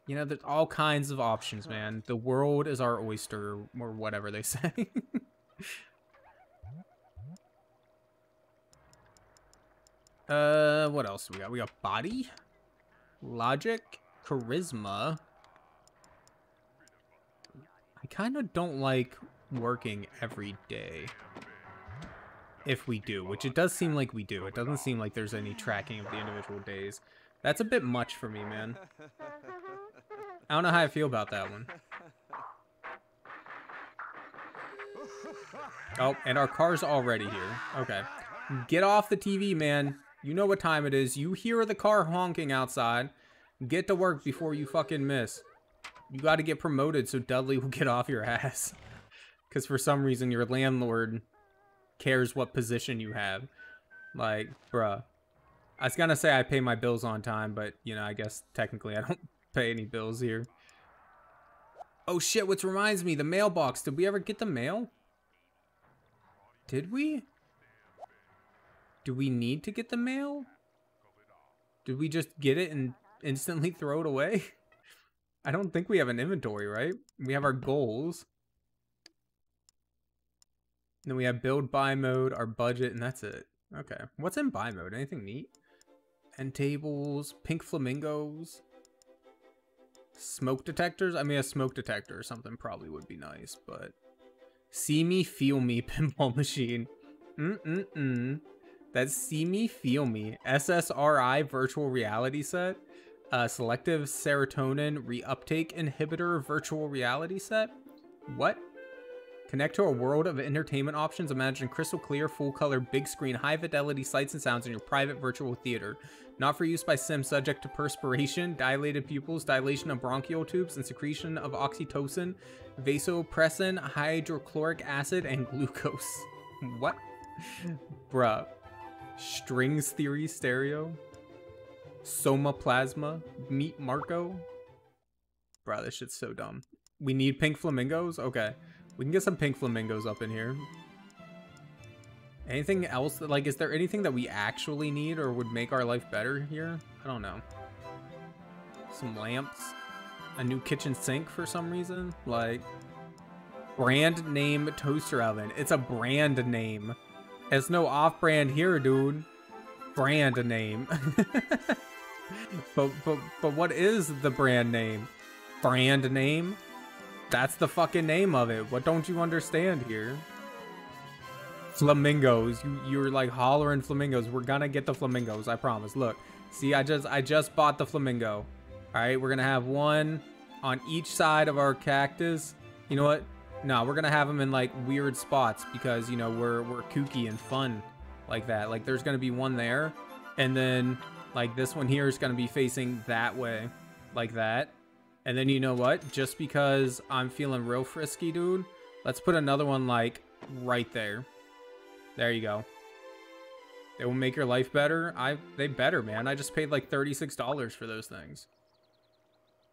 You know, there's all kinds of options, man. The world is our oyster, or whatever they say. uh, what else do we got? We got body, logic. Charisma. I kind of don't like working every day. If we do, which it does seem like we do. It doesn't seem like there's any tracking of the individual days. That's a bit much for me, man. I don't know how I feel about that one. Oh, and our car's already here. Okay. Get off the T V, man. You know what time it is. You hear the car honking outside. Get to work before you fucking miss. You got to get promoted so Dudley will get off your ass. Because for some reason, your landlord cares what position you have. Like, bruh. I was going to say I pay my bills on time, but, you know, I guess technically I don't pay any bills here. Oh, shit, which reminds me, the mailbox. Did we ever get the mail? Did we? Do we need to get the mail? Did we just get it and instantly throw it away? I don't think we have an inventory, right? We have our goals. And then we have build buy mode, our budget, and that's it. Okay. What's in buy mode? Anything neat? End tables, pink flamingos, smoke detectors. I mean, a smoke detector or something probably would be nice, but see me, feel me, pinball machine. Mm-mm-mm. That's see me, feel me. S S R I virtual reality set. Uh, selective serotonin reuptake inhibitor virtual reality set? What? Connect to a world of entertainment options. Imagine crystal clear, full color, big screen, high fidelity sights and sounds in your private virtual theater. Not for use by Sims, subject to perspiration, dilated pupils, dilation of bronchial tubes, and secretion of oxytocin, vasopressin, hydrochloric acid, and glucose. What? Bruh. Strings theory stereo. Somaplasma, meet Marco. Bro, this shit's so dumb. We need pink flamingos? Okay. We can get some pink flamingos up in here. Anything else? That, like, is there anything that we actually need or would make our life better here? I don't know. Some lamps. A new kitchen sink for some reason. Like, brand name toaster oven. It's a brand name. It's no off-brand here, dude. Brand name. but but but what is the brand name? Brand name? That's the fucking name of it. What don't you understand here? Flamingos. You, you're like hollering flamingos. We're gonna get the flamingos, I promise. Look, see, I just, I just bought the flamingo. All right, we're gonna have one on each side of our cactus. You know what? No, we're gonna have them in like weird spots because, you know, we're we're kooky and fun like that. Like there's gonna be one there, and then like this one here is gonna be facing that way, like that. And then you know what? Just because I'm feeling real frisky, dude, let's put another one like right there. There you go. It will make your life better. I they better, man. I just paid like thirty-six dollars for those things.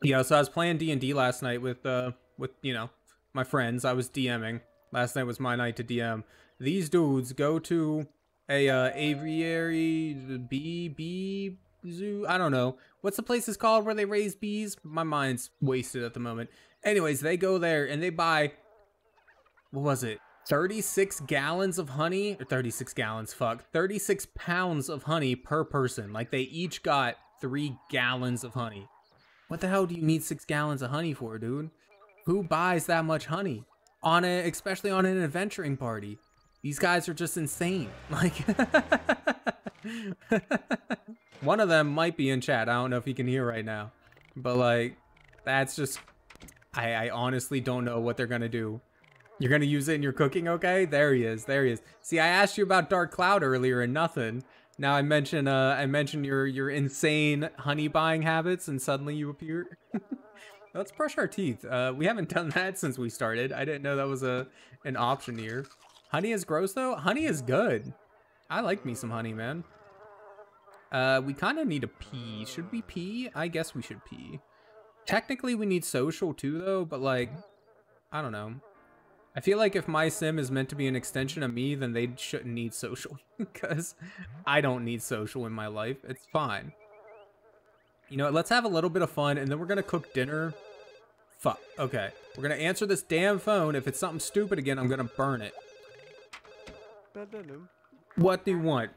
Yeah, so I was playing D and D last night with uh with you know my friends. I was DMing. Last night was my night to D M. These dudes go to a uh, aviary bee bee zoo. I don't know what's the place is called where they raise bees. My mind's wasted at the moment. Anyways, they go there and they buy, what was it? thirty-six gallons of honey, or thirty-six gallons, fuck, thirty-six pounds of honey per person. Like they each got three gallons of honey. What the hell do you need six gallons of honey for, dude? Who buys that much honey on a, especially on an adventuring party? These guys are just insane. Like one of them might be in chat. I don't know if he can hear right now, but like, that's just, I, I honestly don't know what they're going to do. You're going to use it in your cooking, okay? There he is. There he is. See, I asked you about Dark Cloud earlier and nothing. Now I mentioned uh, I mentioned your, your insane honey buying habits and suddenly you appear. Let's brush our teeth. Uh, we haven't done that since we started. I didn't know that was a an option here. Honey is gross though? Honey is good. I like me some honey, man. Uh, we kind of need to pee. Should we pee? I guess we should pee. Technically we need social too though, but like, I don't know. I feel like if my sim is meant to be an extension of me, then they shouldn't need social because I don't need social in my life. It's fine. You know what? Let's have a little bit of fun and then we're going to cook dinner. Fuck. Okay. We're going to answer this damn phone. If it's something stupid again, I'm going to burn it. What do you want?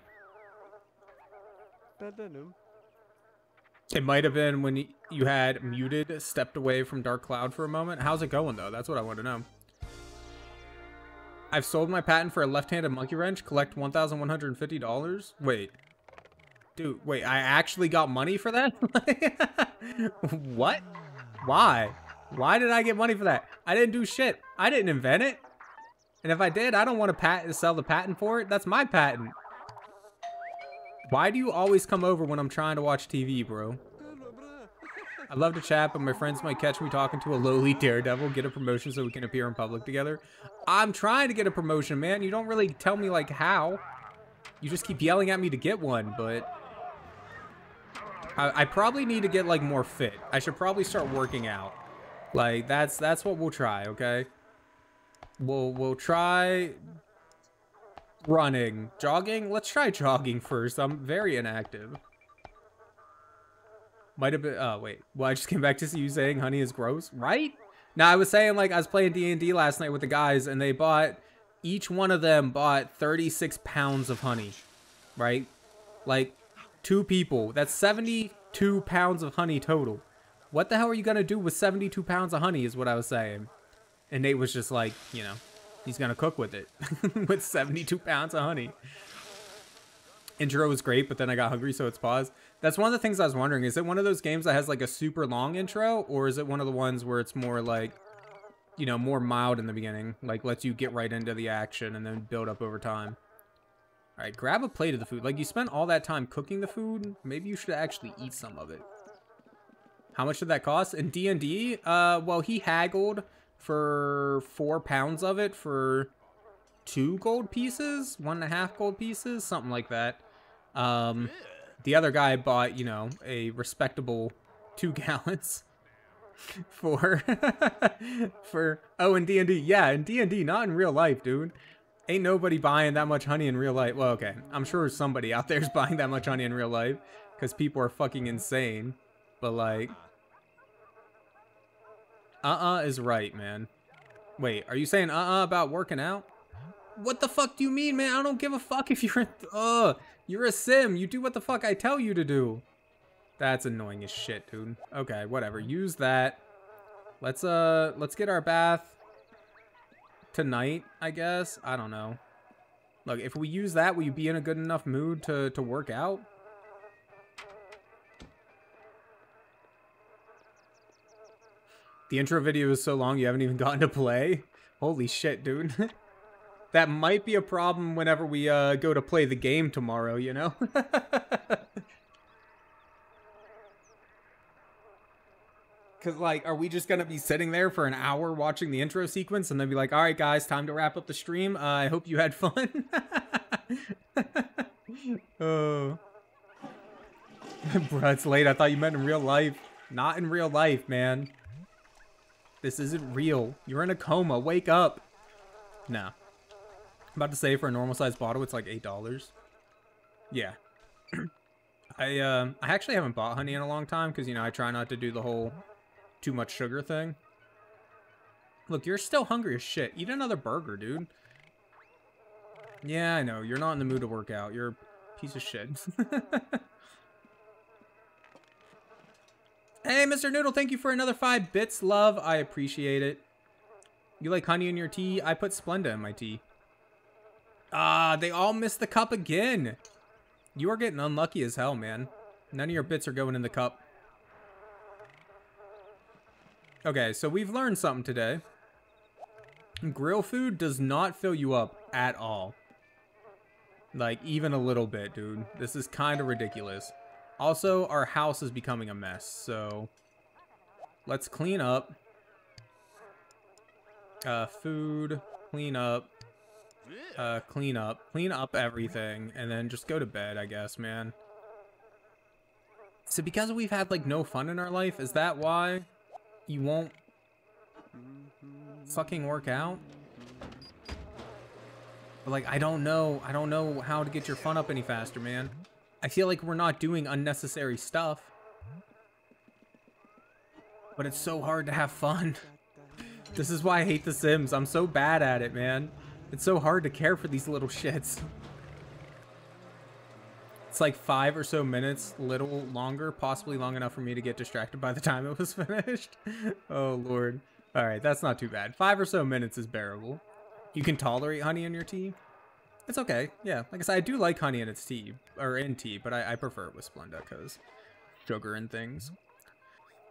It might have been when you had muted, stepped away from Dark Cloud for a moment. How's it going though? That's what I want to know. I've sold my patent for a left-handed monkey wrench. Collect one thousand one hundred fifty dollars. Wait. Dude, wait. I actually got money for that? What? Why? Why did I get money for that? I didn't do shit. I didn't invent it. And if I did, I don't want to pat- sell the patent for it. That's my patent. Why do you always come over when I'm trying to watch T V, bro? I love to chat, but my friends might catch me talking to a lowly daredevil. Get a promotion so we can appear in public together. I'm trying to get a promotion, man. You don't really tell me, like, how. You just keep yelling at me to get one, but... I, I probably need to get, like, more fit. I should probably start working out. Like, that's that's what we'll try, okay? We'll, we'll try... running. Jogging? Let's try jogging first. I'm very inactive. Might have been, oh, wait. Well, I just came back to see you saying honey is gross, right? Now, I was saying, like, I was playing D and D last night with the guys, and they bought, each one of them bought thirty-six pounds of honey, right? Like, two people. That's seventy-two pounds of honey total. What the hell are you going to do with seventy-two pounds of honey is what I was saying. And Nate was just like, you know, he's going to cook with it. With seventy-two pounds of honey. Intro was great, but then I got hungry, so it's paused. That's one of the things I was wondering. Is it one of those games that has like a super long intro, or is it one of the ones where it's more like, you know, more mild in the beginning, like lets you get right into the action and then build up over time? All right, grab a plate of the food. Like you spent all that time cooking the food. Maybe you should actually eat some of it. How much did that cost? In D and D, uh, well, he haggled for four pounds of it for two gold pieces, one and a half gold pieces, something like that. Um... The other guy bought, you know, a respectable two gallons for, for, oh, in D and D. Yeah, in D and D, not in real life, dude. Ain't nobody buying that much honey in real life. Well, okay, I'm sure somebody out there is buying that much honey in real life because people are fucking insane. But, like, uh-uh is right, man. Wait, are you saying uh-uh about working out? What the fuck do you mean, man? I don't give a fuck if you're, uh, you're a sim. You do what the fuck I tell you to do. That's annoying as shit, dude. Okay, whatever. Use that. Let's, uh, let's get our bath tonight, I guess. I don't know. Look, if we use that, will you be in a good enough mood to, to work out? The intro video is so long, you haven't even gotten to play? Holy shit, dude. That might be a problem whenever we uh, go to play the game tomorrow, you know? Because, like, are we just going to be sitting there for an hour watching the intro sequence and then be like, all right, guys, time to wrap up the stream. Uh, I hope you had fun. Oh. Bro, it's late. I thought you meant in real life. Not in real life, man. This isn't real. You're in a coma. Wake up. No. I'm about to say for a normal-sized bottle, it's like eight dollars. Yeah. I, um, I actually haven't bought honey in a long time because, you know, I try not to do the whole... too much sugar thing. Look, you're still hungry as shit. Eat another burger, dude. Yeah, I know. You're not in the mood to work out. You're a piece of shit. Hey, Mister Noodle, thank you for another five bits, love. I appreciate it. You like honey in your tea? I put Splenda in my tea. Ah, they all missed the cup again. You are getting unlucky as hell, man. None of your bits are going in the cup. Okay, so we've learned something today. Grill food does not fill you up at all. Like, even a little bit, dude. This is kind of ridiculous. Also, our house is becoming a mess, so... let's clean up. Uh, food, clean up. Uh, clean up. Clean up everything, and then just go to bed, I guess, man. So because we've had, like, no fun in our life, is that why... you won't fucking work out? But like, I don't know. I don't know how to get your fun up any faster, man. I feel like we're not doing unnecessary stuff. But it's so hard to have fun. This is why I hate The Sims. I'm so bad at it, man. It's so hard to care for these little shits. It's like five or so minutes, little longer, possibly long enough for me to get distracted by the time it was finished. Oh, Lord. All right, that's not too bad. Five or so minutes is bearable. You can tolerate honey in your tea? It's okay. Yeah, like I said, I do like honey in its tea, or in tea, but I, I prefer it with Splenda because sugar and things.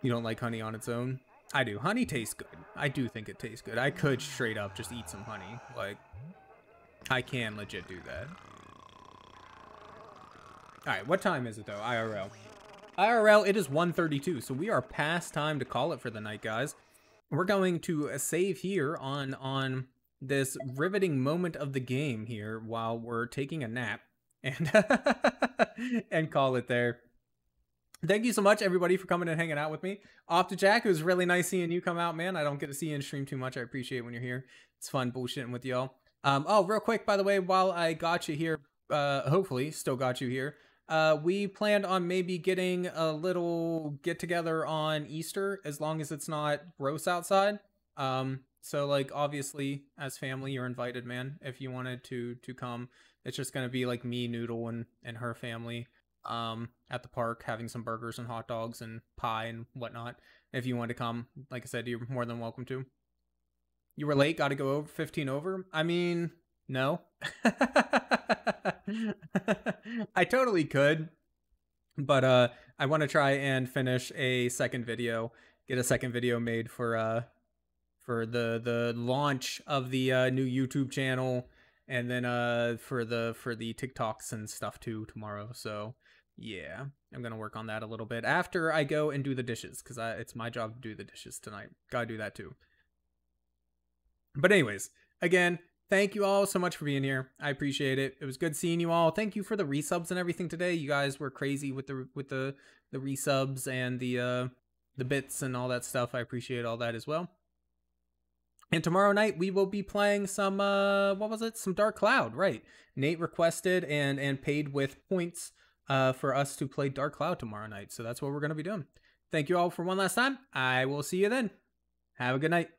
You don't like honey on its own? I do. Honey tastes good. I do think it tastes good. I could straight up just eat some honey. Like, I can legit do that. Alright, what time is it though, I R L? I R L, it is one thirty-two, so we are past time to call it for the night, guys. We're going to save here on, on this riveting moment of the game here while we're taking a nap and, and call it there. Thank you so much, everybody, for coming and hanging out with me. Off to Jack, it was really nice seeing you come out, man. I don't get to see you in stream too much. I appreciate when you're here. It's fun bullshitting with y'all. Um, oh, real quick, by the way, while I got you here, uh, hopefully still got you here, Uh, we planned on maybe getting a little get-together on Easter, as long as it's not gross outside. Um, so, like, obviously, as family, you're invited, man, if you wanted to to come. It's just going to be, like, me, Noodle, and, and her family um, at the park, having some burgers and hot dogs and pie and whatnot. If you want to come, like I said, you're more than welcome to. You were late, got to go over fifteen over? I mean... no. I totally could, but uh I want to try and finish a second video, get a second video made for uh for the the launch of the uh new YouTube channel, and then uh for the for the TikToks and stuff too tomorrow. So yeah, I'm gonna work on that a little bit after I go and do the dishes, because I it's my job to do the dishes tonight. Gotta do that too. But anyways, again, thank you all so much for being here. I appreciate it. It was good seeing you all. Thank you for the resubs and everything today. You guys were crazy with the with the the resubs and the uh, the bits and all that stuff. I appreciate all that as well. And tomorrow night we will be playing some uh, what was it? Some Dark Cloud, right? Nate requested and and paid with points uh, for us to play Dark Cloud tomorrow night. So that's what we're gonna be doing. Thank you all for one last time. I will see you then. Have a good night.